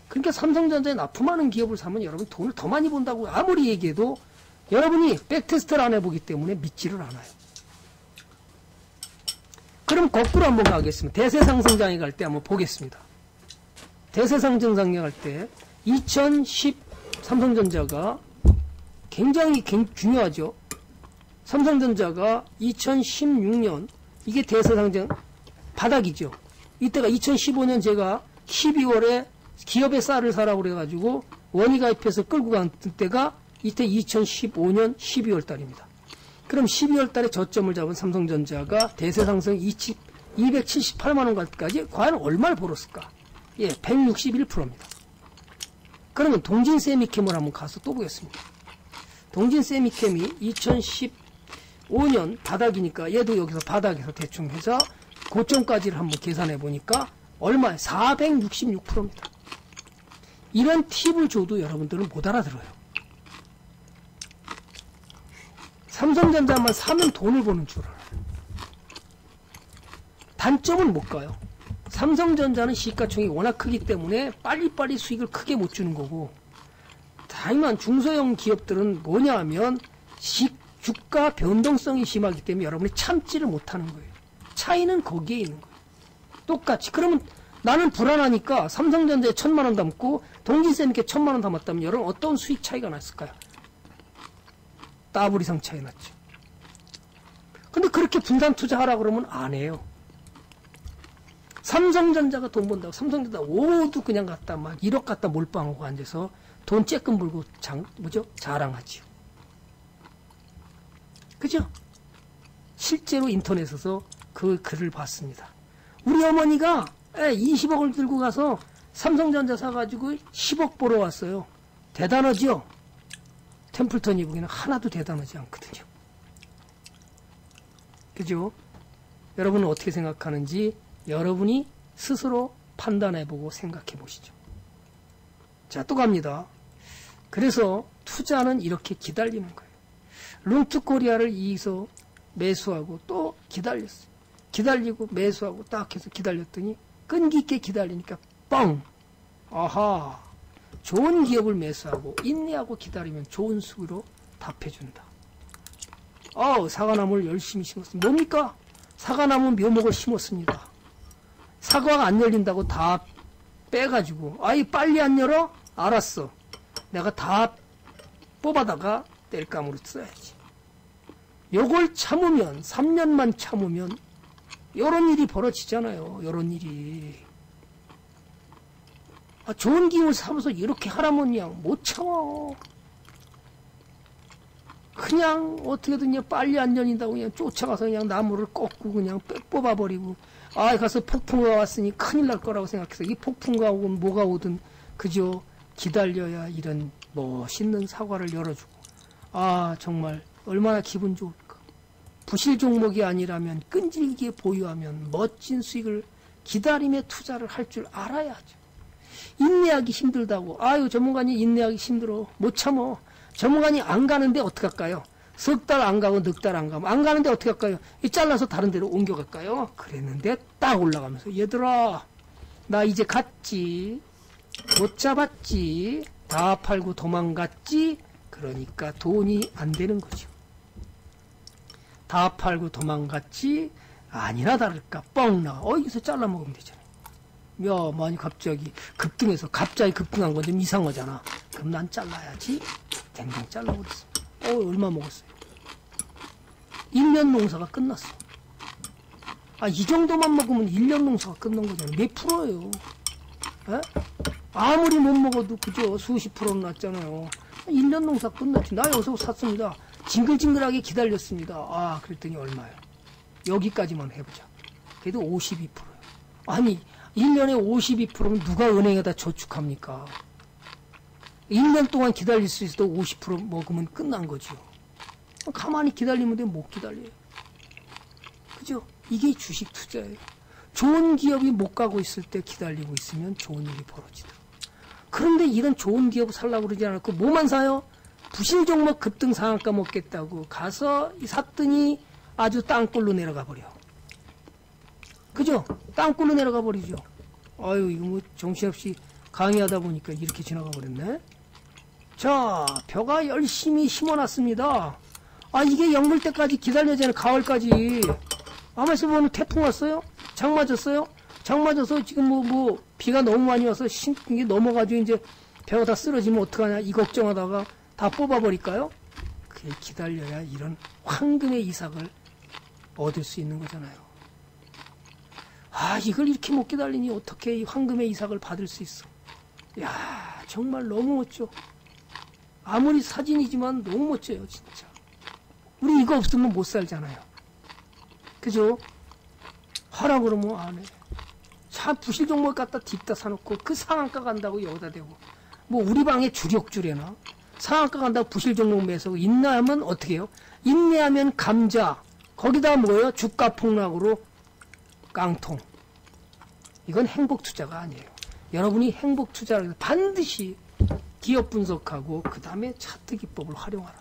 그러니까 삼성전자에 납품하는 기업을 사면 여러분 돈을 더 많이 번다고 아무리 얘기해도 여러분이 백테스트를 안 해보기 때문에 믿지를 않아요. 그럼 거꾸로 한번 가겠습니다. 대세상승장에 갈 때 한번 보겠습니다. 대세상승장에 갈 때 2010 삼성전자가 굉장히 중요하죠. 삼성전자가 2016년, 이게 대세상승 바닥이죠. 이때가 2015년 제가 12월에 기업의 쌀을 사라고 그래가지고 원익IP에서 끌고 간 때가 이때 2015년 12월 달입니다. 그럼 12월 달에 저점을 잡은 삼성전자가 대세 상승 278만원까지 과연 얼마를 벌었을까? 예, 161%입니다. 그러면 동진쎄미켐을 한번 가서 또 보겠습니다. 동진쎄미켐이 2015년 바닥이니까 얘도 여기서 바닥에서 대충 해서 고점까지를 한번 계산해 보니까 얼마에 466%입니다. 이런 팁을 줘도 여러분들은 못 알아들어요. 삼성전자만 사면 돈을 버는 줄 알아요. 단점은 못 가요. 삼성전자는 시가총액이 워낙 크기 때문에 빨리빨리 수익을 크게 못 주는 거고, 다만 중소형 기업들은 뭐냐 하면 주가 변동성이 심하기 때문에 여러분이 참지를 못하는 거예요. 차이는 거기에 있는 거예요. 똑같이. 그러면 나는 불안하니까 삼성전자에 1000만원 담고 동진쌤께 1000만원 담았다면 여러분 어떤 수익 차이가 났을까요? 더블 이상 차이 났죠. 근데 그렇게 분산 투자하라 그러면 안 해요. 삼성전자가 돈 번다고 삼성전자 모두 그냥 갖다 막 1억 갖다 몰빵하고 앉아서 돈 쬐끔 벌고 자랑하지요. 그죠? 실제로 인터넷에서 그 글을 봤습니다. 우리 어머니가 20억을 들고 가서 삼성전자 사가지고 10억 벌어왔어요. 대단하죠? 템플턴이 보기에는 하나도 대단하지 않거든요. 그죠? 여러분은 어떻게 생각하는지 여러분이 스스로 판단해보고 생각해보시죠. 자, 또 갑니다. 그래서 투자는 이렇게 기다리는 거예요. 룬트코리아를 이기서 매수하고 또 기다렸어요. 기다리고 매수하고 딱 해서 기다렸더니 끈기 있게 기다리니까 뻥! 아하! 좋은 기업을 매수하고 인내하고 기다리면 좋은 수로 답해준다. 사과나무를 열심히 심었습니다. 뭡니까? 사과나무 묘목을 심었습니다. 사과가 안 열린다고 다 빼가지고 아이 빨리 안 열어? 알았어. 내가 다 뽑아다가 뗄감으로 써야지. 요걸 참으면 3년만 참으면 요런 일이 벌어지잖아요. 요런 일이. 좋은 기운을 사면서 이렇게 하라면요 못 참아. 그냥 어떻게든 그냥 빨리 안 열린다고 그냥 쫓아가서 그냥 나무를 꺾고 그냥 뽑아버리고 가서 폭풍가 왔으니 큰일 날 거라고 생각해서 이 폭풍가 오건 뭐가 오든 그저 기다려야 이런 멋있는 사과를 열어주고 정말 얼마나 기분 좋을까. 부실 종목이 아니라면 끈질기게 보유하면 멋진 수익을 기다림에 투자를 할 줄 알아야죠. 인내하기 힘들다고 전문가님 인내하기 힘들어 못 참어. 전문가님 안 가는데 어떡할까요? 석 달 안 가고 넉 달 안 가면 안 가는데 어떡할까요? 잘라서 다른 데로 옮겨갈까요? 그랬는데 딱 올라가면서 얘들아 나 이제 갔지. 못 잡았지. 다 팔고 도망갔지. 그러니까 돈이 안 되는 거죠. 다 팔고 도망갔지. 아니나 다를까 뻥 나와. 여기서 잘라먹으면 되잖아. 많이 갑자기 급등해서 갑자기 급등한 건 좀 이상하잖아. 그럼 난 잘라야지. 댕댕 잘라버렸어. 얼마 먹었어요. 1년 농사가 끝났어. 이 정도만 먹으면 1년 농사가 끝난 거잖아. 몇 프로예요? 아무리 못 먹어도 그죠? 수십 프로는 났잖아요. 1년 농사 끝났지. 나 여기서 샀습니다. 징글징글하게 기다렸습니다. 그랬더니 얼마예요? 여기까지만 해보자. 그래도 52%예요. 아니 1년에 52%면 누가 은행에다 저축합니까? 1년 동안 기다릴 수 있어도 50% 먹으면 끝난 거죠. 가만히 기다리면 돼. 못 기다려요. 그죠? 이게 주식 투자예요. 좋은 기업이 못 가고 있을 때 기다리고 있으면 좋은 일이 벌어지더라. 그런데 이런 좋은 기업을 살라고 그러지 않았고 뭐만 사요? 부실 종목 급등 상한가 먹겠다고 가서 샀더니 아주 땅굴로 내려가 버려. 그죠? 땅굴로 내려가 버리죠. 이거 정신없이 강의하다 보니까 이렇게 지나가 버렸네. 자, 벼가 열심히 심어놨습니다. 이게 연글 때까지 기다려야 가을까지. 아마서 보면 태풍 왔어요? 장 맞았어요? 장 맞아서 지금 비가 너무 많이 와서 신기 넘어가지고 이제 벼가 다 쓰러지면 어떡하냐 이 걱정하다가 다 뽑아버릴까요? 그게 기다려야 이런 황금의 이삭을 얻을 수 있는 거잖아요. 이걸 이렇게 못 기다리니 어떻게 이 황금의 이삭을 받을 수 있어. 정말 너무 멋져. 아무리 사진이지만 너무 멋져요, 진짜. 우리 이거 없으면 못 살잖아요. 그죠? 하라 그러면 안 해. 차 부실 종목 갖다 딥다 사놓고 그 상한가 간다고 여기다 대고. 뭐 우리 방에 주력주래나 상한가 간다고 부실 종목 매서 인내하면 어떻게 해요? 인내하면 감자. 거기다 뭐예요? 주가 폭락으로 깡통. 이건 행복 투자가 아니에요. 여러분이 행복 투자를 해서 반드시 기업 분석하고 그 다음에 차트 기법을 활용하라.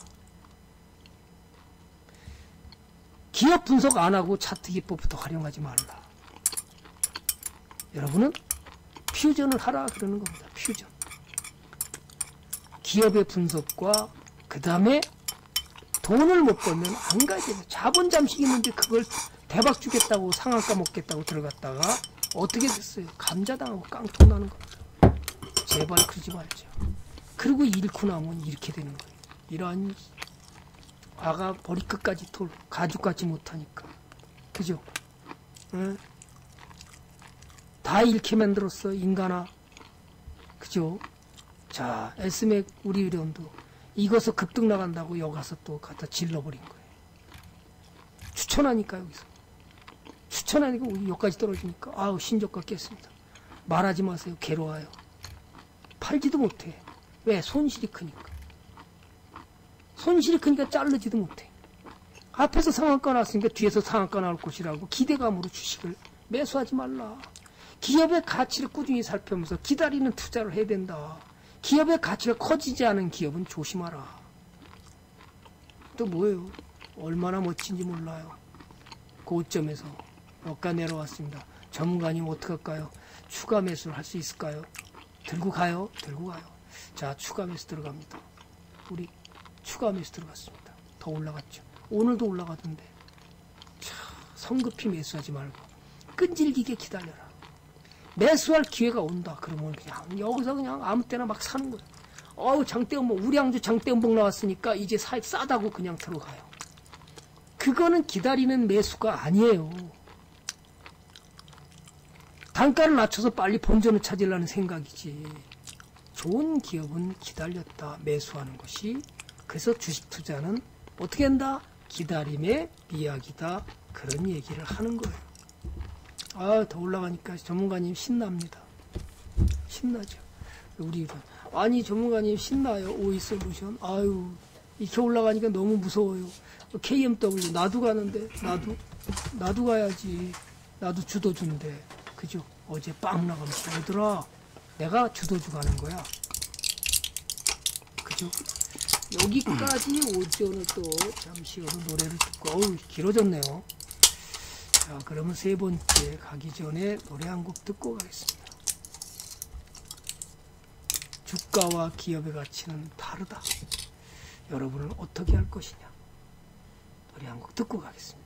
기업 분석 안 하고 차트 기법부터 활용하지 말라. 여러분은 퓨전을 하라 그러는 겁니다. 퓨전. 기업의 분석과 그 다음에 돈을 못 벌면 안 가야 돼요. 자본 잠식이 있는데 그걸 대박 주겠다고 상한가 먹겠다고 들어갔다가 어떻게 됐어요? 감자당하고 깡통 나는 겁니다. 제발 그러지 말죠. 그리고 잃고 나면 이렇게 되는 거예요. 이런 아가 머리끝까지 털 가죽같이 못하니까. 그죠? 응? 다 잃게 만들었어, 인간아. 그죠? 자, 에스맥 우리 의료원도 이거서 급등 나간다고 여기 가서 또 갖다 질러버린 거예요. 추천하니까 여기서. 추천하니까 여기까지 떨어지니까 아우 신저가 깼습니다. 말하지 마세요. 괴로워요. 팔지도 못해. 왜? 손실이 크니까. 손실이 크니까 자르지도 못해. 앞에서 상한가 났으니까 뒤에서 상한가 나올 것이라고 기대감으로 주식을 매수하지 말라. 기업의 가치를 꾸준히 살펴보면서 기다리는 투자를 해야 된다. 기업의 가치가 커지지 않은 기업은 조심하라. 또 뭐예요? 얼마나 멋진지 몰라요. 고점에서 역가 내려왔습니다. 전문가님 어떡할까요? 추가 매수를 할 수 있을까요? 들고 가요? 들고 가요. 자, 추가 매수 들어갑니다. 우리 추가 매수 들어갔습니다. 더 올라갔죠. 오늘도 올라가던데. 자, 성급히 매수하지 말고 끈질기게 기다려라. 매수할 기회가 온다. 그러면 그냥 여기서 그냥 아무 때나 막 사는 거예요. 어우 장대음봉, 우리 양주 장대음봉 나왔으니까 이제 사익 싸다고 그냥 들어가요. 그거는 기다리는 매수가 아니에요. 단가를 낮춰서 빨리 본전을 찾으려는 생각이지. 좋은 기업은 기다렸다 매수하는 것이. 그래서 주식 투자는 어떻게 한다? 기다림의 미학이다. 그런 얘기를 하는 거예요. 아, 더 올라가니까 전문가님 신납니다. 신나죠. 우리 아니 전문가님 신나요. 오이솔루션. 아유 이렇게 올라가니까 너무 무서워요. KMW 나도 가는데 나도 가야지. 나도 주도 준대. 그죠? 어제 빵 나가면서 얘들아 내가 주도주 가는 거야. 그죠? 여기까지 오전에 또 잠시 노래를 듣고 어우 길어졌네요. 자 그러면 세 번째 가기 전에 노래 한 곡 듣고 가겠습니다. 주가와 기업의 가치는 다르다. 여러분은 어떻게 할 것이냐. 노래 한 곡 듣고 가겠습니다.